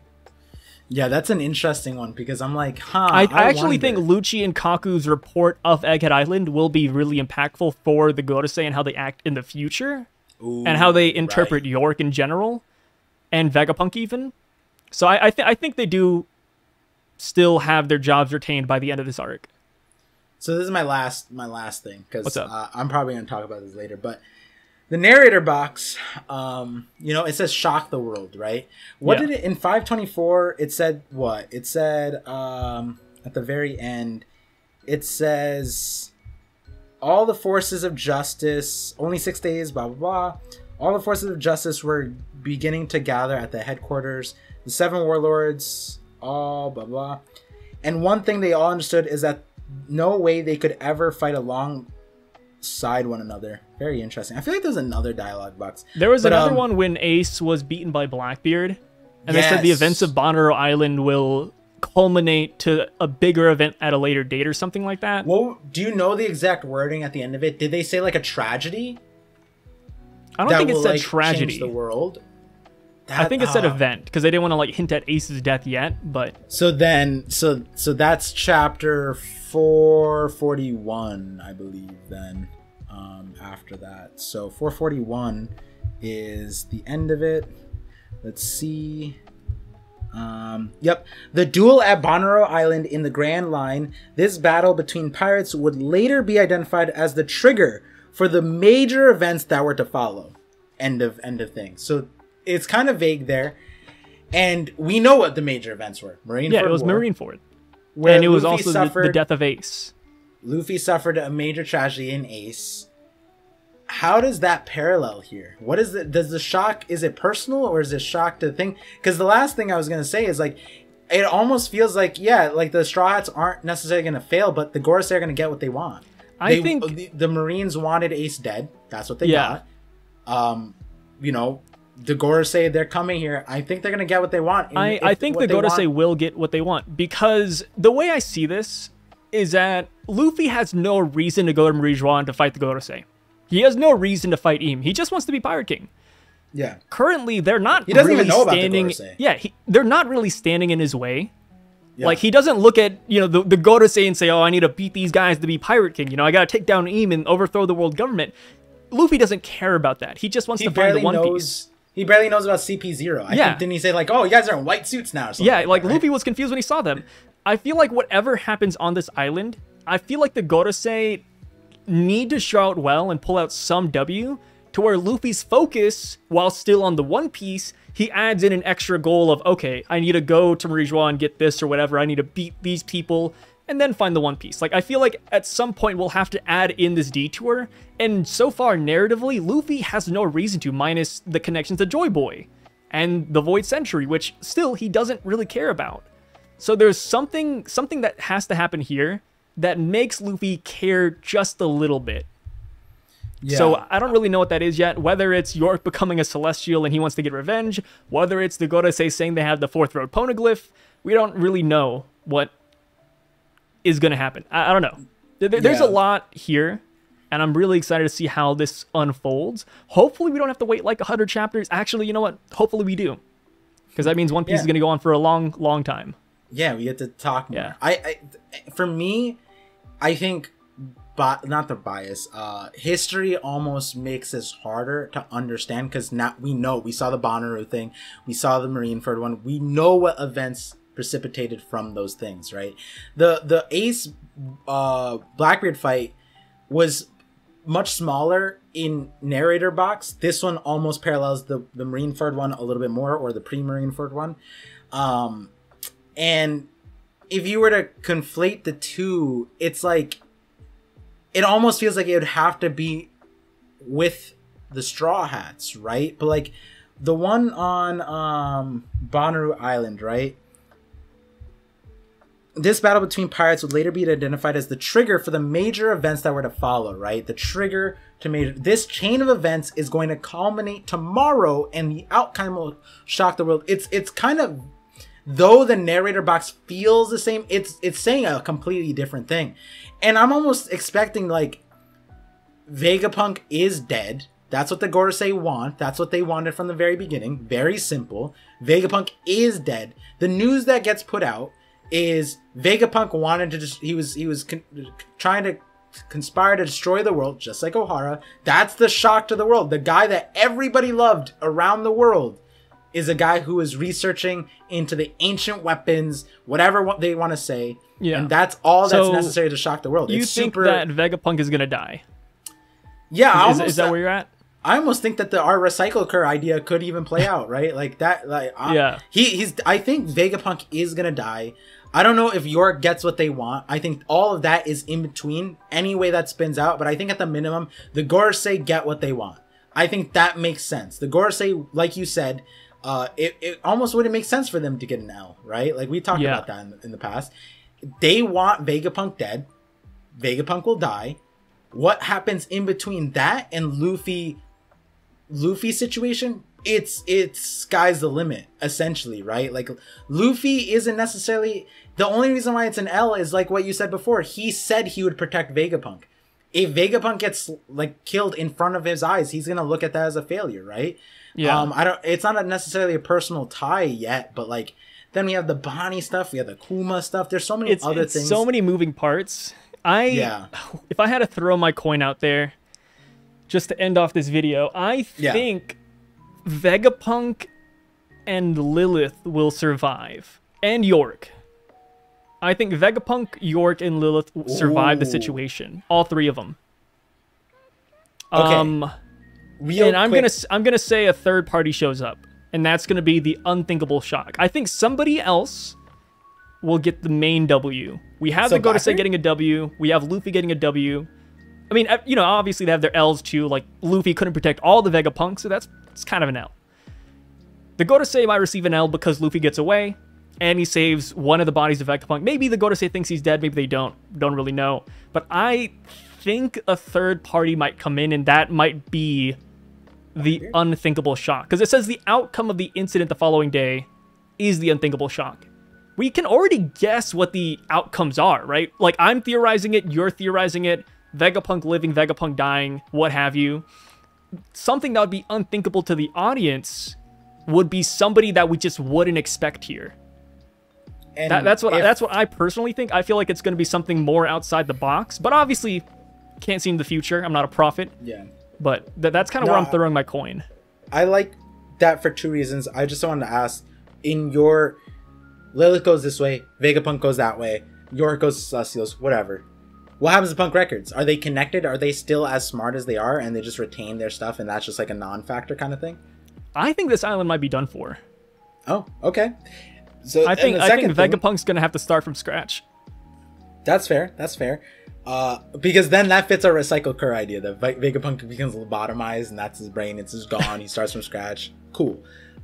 yeah, that's an interesting one because I'm like, I actually think Lucci and Kaku's report of Egghead Island will be really impactful for the Gorosei and how they act in the future. Ooh, and how they interpret York in general and Vegapunk even. So I think they do still have their jobs retained by the end of this arc. So this is my last thing because I'm probably gonna talk about this later, but. The narrator box, you know, it says shock the world, right? What did it, in 524, it said what? It said, at the very end, it says, all the forces of justice, only 6 days, blah, blah, blah. All the forces of justice were beginning to gather at the headquarters. The 7 warlords, all blah, blah. And one thing they all understood is that no way they could ever fight alongside one another. Very interesting. I feel like there's another dialogue box. There was another one when Ace was beaten by Blackbeard, and they said the events of Bonnaroo Island will culminate to a bigger event at a later date or something like that. Well, do you know the exact wording at the end of it? Did they say like a tragedy? I don't think it said tragedy. Change the world. I think it said event because they didn't want to like hint at Ace's death yet. But so that's chapter 441, I believe. Then. After that, so 441 is the end of it. Let's see. Yep, the duel at Bonnaroo Island in the Grand Line. This battle between pirates would later be identified as the trigger for the major events that were to follow. End of things. So it's kind of vague there, and we know what the major events were. Marineford. Yeah, it was Marineford, and it was also the death of Ace. Luffy suffered a major tragedy in Ace. How does that parallel here? What is the, does the shock, is it personal or is it shock to the thing? Because the last thing I was going to say is like, it almost feels like, yeah, like the Straw Hats aren't necessarily going to fail, but the Gorosei are going to get what they want. I think the Marines wanted Ace dead. That's what they got. You know, the Gorosei, they're coming here. I think they're going to get what they want. I think the Gorosei will get what they want, because the way I see this is that Luffy has no reason to go to Marineford and to fight the Gorosei. He has no reason to fight Im. He just wants to be Pirate King. Yeah. Currently, they're not they're not really standing in his way. Yeah. Like, he doesn't look at, you know, the Gorosei and say, oh, I need to beat these guys to be Pirate King. You know, I got to take down Im and overthrow the world government. Luffy doesn't care about that. He just wants to find the One Piece. He barely knows about CP0. I think, didn't he say, like, oh, you guys are in white suits now or something? Yeah, like, Luffy was confused when he saw them. I feel like whatever happens on this island, I feel like the Gorosei need to show out well and pull out some W to where Luffy's focus, while still on the One Piece, he adds in an extra goal of, okay, I need to go to Marineford and get this or whatever. I need to beat these people and then find the One Piece. Like, I feel like at some point we'll have to add in this detour. And so far, narratively, Luffy has no reason to, minus the connections to Joy Boy and the Void Century, which still he doesn't really care about. So there's something that has to happen here that makes Luffy care just a little bit. Yeah. So I don't really know what that is yet, whether it's York becoming a Celestial and he wants to get revenge, whether it's the Gorosei saying they have the Fourth Road Poneglyph. We don't really know what is going to happen. I don't know. There's a lot here, and I'm really excited to see how this unfolds. Hopefully we don't have to wait like 100 chapters. Actually, you know what? Hopefully we do, because that means One Piece is going to go on for a long, long time. Yeah, we get to talk more. Yeah. For me, I think, but not the bias, history almost makes this harder to understand, because now we know, we saw the Bonnaroo thing, we saw the Marineford one, we know what events precipitated from those things, right? The Ace Blackbeard fight was much smaller in narrator box. This one almost parallels the Marineford one a little bit more, or the pre-Marineford one. And if you were to conflate the two, it's like, it almost feels like it would have to be with the Straw Hats, right? But like the one on Bonnaroo Island, right? This battle between pirates would later be identified as the trigger for the major events that were to follow, right? The trigger to major... This chain of events is going to culminate tomorrow, and the outcome will shock the world. It's kind of... Though the narrator box feels the same, it's saying a completely different thing. And I'm almost expecting, like, Vegapunk is dead. That's what the Gorosei want. That's what they wanted from the very beginning. Very simple. Vegapunk is dead. The news that gets put out is Vegapunk wanted to just... He was trying to conspire to destroy the world, just like Ohara. That's the shock to the world. The guy that everybody loved around the world is a guy who is researching into the ancient weapons, whatever they want to say. Yeah. And that's all that's necessary to shock the world. You think that Vegapunk is going to die? Yeah. Is that where you're at? I almost think that our Recycle Cur idea could even play out, right? Like that. Like, yeah. I think Vegapunk is going to die. I don't know if York gets what they want. I think all of that is in between, any way that spins out. But I think at the minimum, the Gorosei get what they want. I think that makes sense. The Gorosei, like you said, it almost wouldn't make sense for them to get an L, right? Like we talked about that in the past. They want Vegapunk dead. Vegapunk will die. What happens in between that and Luffy situation? It's sky's the limit, essentially, right? Like Luffy isn't necessarily... The only reason why it's an L is like what you said before. He said he would protect Vegapunk. If Vegapunk gets like killed in front of his eyes, he's gonna look at that as a failure, right? Yeah. It's not necessarily a personal tie yet, but like then we have the Bonnie stuff, we have the Kuma stuff. There's so many other things. So many moving parts. If I had to throw my coin out there, just to end off this video, I think Vegapunk and Lilith will survive, and York. I think Vegapunk, York, and Lilith survive the situation. All three of them. Okay. I'm gonna say a third party shows up, and that's gonna be the unthinkable shock. I think somebody else will get the main W. We have the Gorosei getting a W. We have Luffy getting a W. I mean, you know, obviously they have their L's too. Like, Luffy couldn't protect all the Vegapunk, so it's kind of an L. The Gorosei might receive an L because Luffy gets away, and he saves one of the bodies of Vegapunk. Maybe the Gorosei thinks he's dead. Maybe they don't. Don't really know. But I think a third party might come in, and that might be the unthinkable shock. Because it says the outcome of the incident the following day is the unthinkable shock. We can already guess what the outcomes are, right? Like, I'm theorizing it, you're theorizing it, Vegapunk living, Vegapunk dying, what have you. Something that would be unthinkable to the audience would be somebody that we just wouldn't expect here. And that's what I personally think. I feel like it's going to be something more outside the box, but obviously can't see in the future. I'm not a prophet. Yeah. But that's kind of where I'm throwing my coin. I like that for two reasons. I just wanted to ask, in your... Lilith goes this way, Vegapunk goes that way, York goes to Stussy, whatever. What happens to Punk Records? Are they connected? Are they still as smart as they are and they just retain their stuff and that's just like a non-factor kind of thing? I think this island might be done for. Oh, okay. So I think Vegapunk's going to have to start from scratch. That's fair. That's fair. Because then that fits our recycle core idea that Vegapunk becomes lobotomized and that's his brain. It's just gone. He starts from scratch. Cool.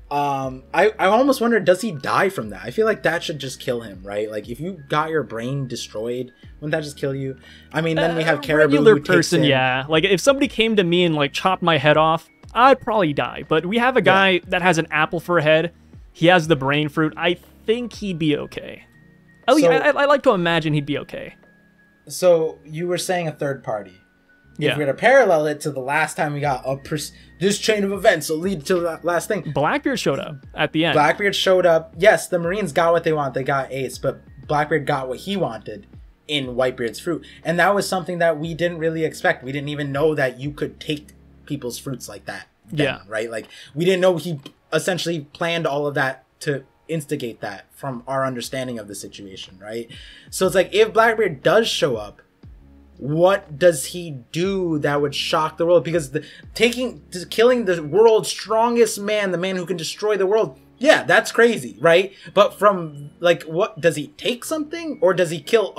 I almost wonder, does he die from that? I feel like that should just kill him, right? Like, if you got your brain destroyed, wouldn't that just kill you? I mean, then we have Caribou. Regular person, yeah. Like, if somebody came to me and like chopped my head off, I'd probably die. But we have a guy that has an apple for a head. He has the brain fruit. I think he'd be okay. Oh, so, yeah, I like to imagine he'd be okay. So you were saying a third party. Yeah. If we're gonna parallel it to the last time we got this chain of events will lead to the last thing. Blackbeard showed up at the end. Blackbeard showed up. Yes, the Marines got what they want. They got Ace, but Blackbeard got what he wanted in Whitebeard's fruit, and that was something that we didn't really expect. We didn't even know that you could take people's fruits like that. Yeah. Right. Like, we didn't know he essentially planned all of that to instigate that from our understanding of the situation, right? So it's like, if Blackbeard does show up, what does he do that would shock the world? Because killing the world's strongest man, the man who can destroy the world, yeah, that's crazy, right? But from, like, what does he take something, or does he kill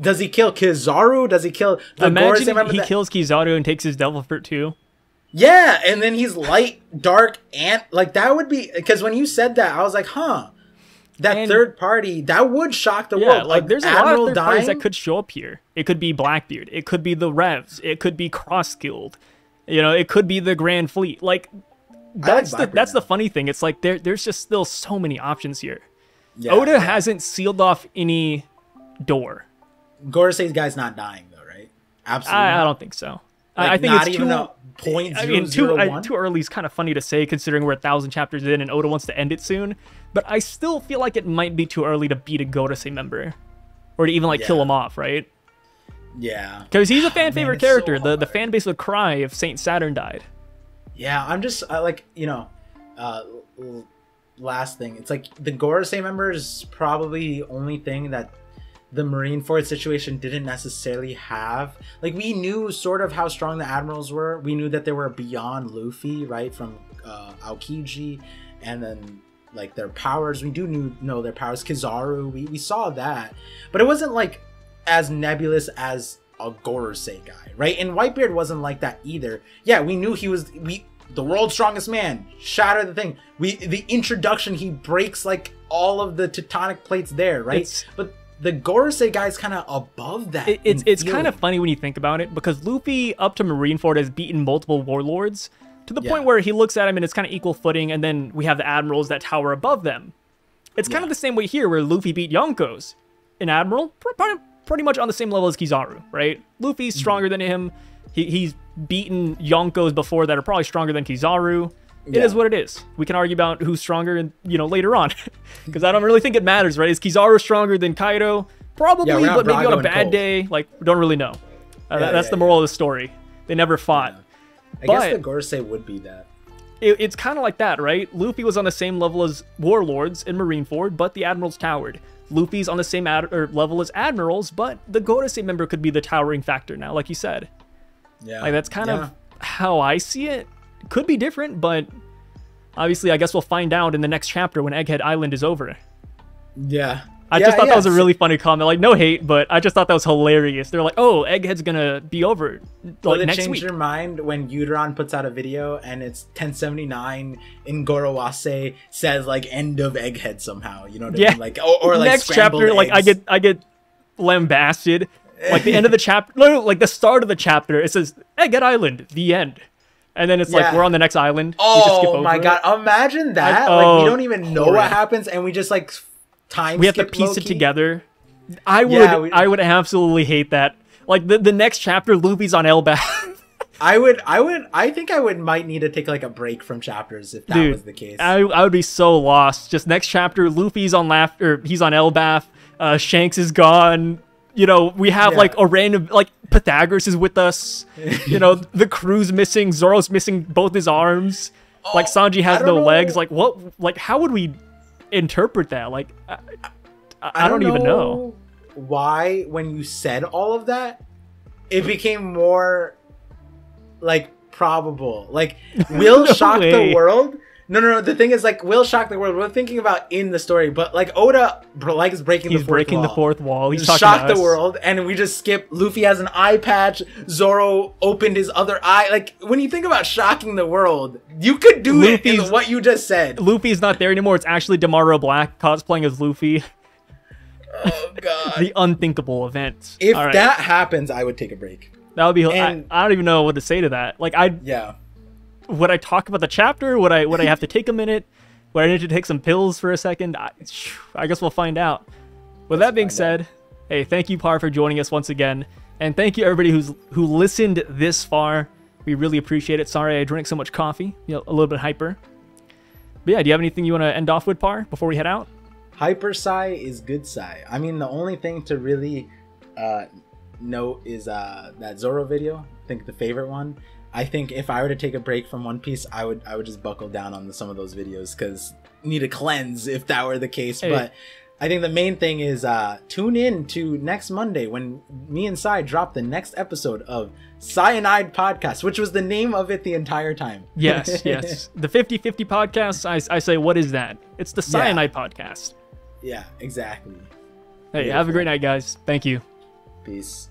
Kizaru? Does he kill the Gorosei? He kills Kizaru and takes his devil fruit too. Yeah, and then he's light, dark, and like, that would be, because when you said that, I was like, huh, third party, that would shock the world. Like, there's Admiral a lot of third parties that could show up here. It could be Blackbeard. It could be the Revs. It could be Cross Guild. You know, it could be the Grand Fleet. Like, that's the funny thing. It's like there's just still so many options here. Yeah, Oda hasn't sealed off any door. Gorosei's guy's not dying though, right? Absolutely. I don't think so. Like, I think it's too early is kind of funny to say, considering we're 1,000 chapters in and Oda wants to end it soon. But I still feel like it might be too early to beat a Gorosei member, or to even like kill him off, right? Yeah, because he's a fan favorite character. So the fan base would cry if Saint Saturn died. Yeah, I'm just like, you know, last thing, it's like the Gorosei member is probably the only thing that the Marineford situation didn't necessarily have. Like, we knew sort of how strong the admirals were. We knew that they were beyond Luffy, right, from Aokiji, and then like their powers. We do know their powers. Kizaru, we saw that, but it wasn't like as nebulous as a Gorosei guy, right? And Whitebeard wasn't like that either. Yeah, we knew he was the world's strongest man, shatter the thing. The introduction, he breaks like all of the tectonic plates there, right? But the Gorosei guy's kind of above that. It's kind of funny when you think about it, because Luffy up to Marineford has beaten multiple warlords to the point where he looks at him and it's kind of equal footing, and then we have the admirals that tower above them. It's kind of the same way here, where Luffy beat Yonkos. An admiral, pretty much on the same level as Kizaru, right? Luffy's stronger than him. He's beaten Yonkos before that are probably stronger than Kizaru. It is what it is. We can argue about who's stronger, and you know, later on, because I don't really think it matters, right? Is Kizaru stronger than Kaido? Probably, but maybe on a bad day. Like, don't really know. That's the moral of the story. They never fought. I guess the Gorosei would be that. It's kind of like that, right? Luffy was on the same level as warlords in Marineford, but the admirals towered. Luffy's on the same level as admirals, but the Gorosei member could be the towering factor now, like you said. Yeah, like, that's kind of how I see it. Could be different, but obviously I guess we'll find out in the next chapter when Egghead Island is over. Yeah, I just thought that was a really funny comment. Like, no hate, but I just thought that was hilarious. They're like, oh, Egghead's gonna be over next week. Change your mind when Uteron puts out a video and it's 1079 in Gorowase says like end of Egghead somehow. You know what I mean? Like or like next chapter, eggs. Like I get lambasted. Like the end of the chapter, no, like the start of the chapter, it says Egghead Island, the end. And then it's like, we're on the next island. Oh, we just skip over my god. Imagine that. Like, we don't even know what happens, and we just, like, we have to piece it together. I would absolutely hate that. Like, the next chapter, Luffy's on Elbath. I think I might need to take, like, a break from chapters if that was the case. I would be so lost. Just next chapter, Luffy's on he's on Elbath. Shanks is gone. You know, we have like a random, like Pythagoras is with us. You know, the crew's missing. Zoro's missing both his arms. Oh, like Sanji has no legs. Like what? Like how would we interpret that? Like I don't even know why when you said all of that, it became more like probable. Like will shock the world. No. The thing is, like, will shock the world. We're thinking about in the story, but like Oda likes breaking the fourth wall. He's shocked the world, and we just skip. Luffy has an eye patch. Zoro opened his other eye. Like when you think about shocking the world, you could do it in what you just said. Luffy's not there anymore. It's actually Damaro Black cosplaying as Luffy. Oh God! The unthinkable event. If that happens, I would take a break. That would be. I don't even know what to say to that. Like would I talk about the chapter? Would I have to take a minute? Would I need to take some pills for a second? I guess we'll find out. With that being said, hey, thank you, Par, for joining us once again. And thank you, everybody who listened this far. We really appreciate it. Sorry I drank so much coffee. You know, a little bit hyper. But yeah, do you have anything you want to end off with, Par, before we head out? Hyper sigh is good sigh. I mean, the only thing to really note is that Zoro video. I think the favorite one. I think if I were to take a break from One Piece, I would just buckle down on some of those videos because need a cleanse if that were the case. Hey. But I think the main thing is tune in to next Monday when me and Sai drop the next episode of Cyanide Podcast, which was the name of it the entire time. Yes, yes. The 50/50 podcast, I say, what is that? It's the Cyanide Podcast. Yeah, exactly. Hey, Beautiful. Have a great night, guys. Thank you. Peace.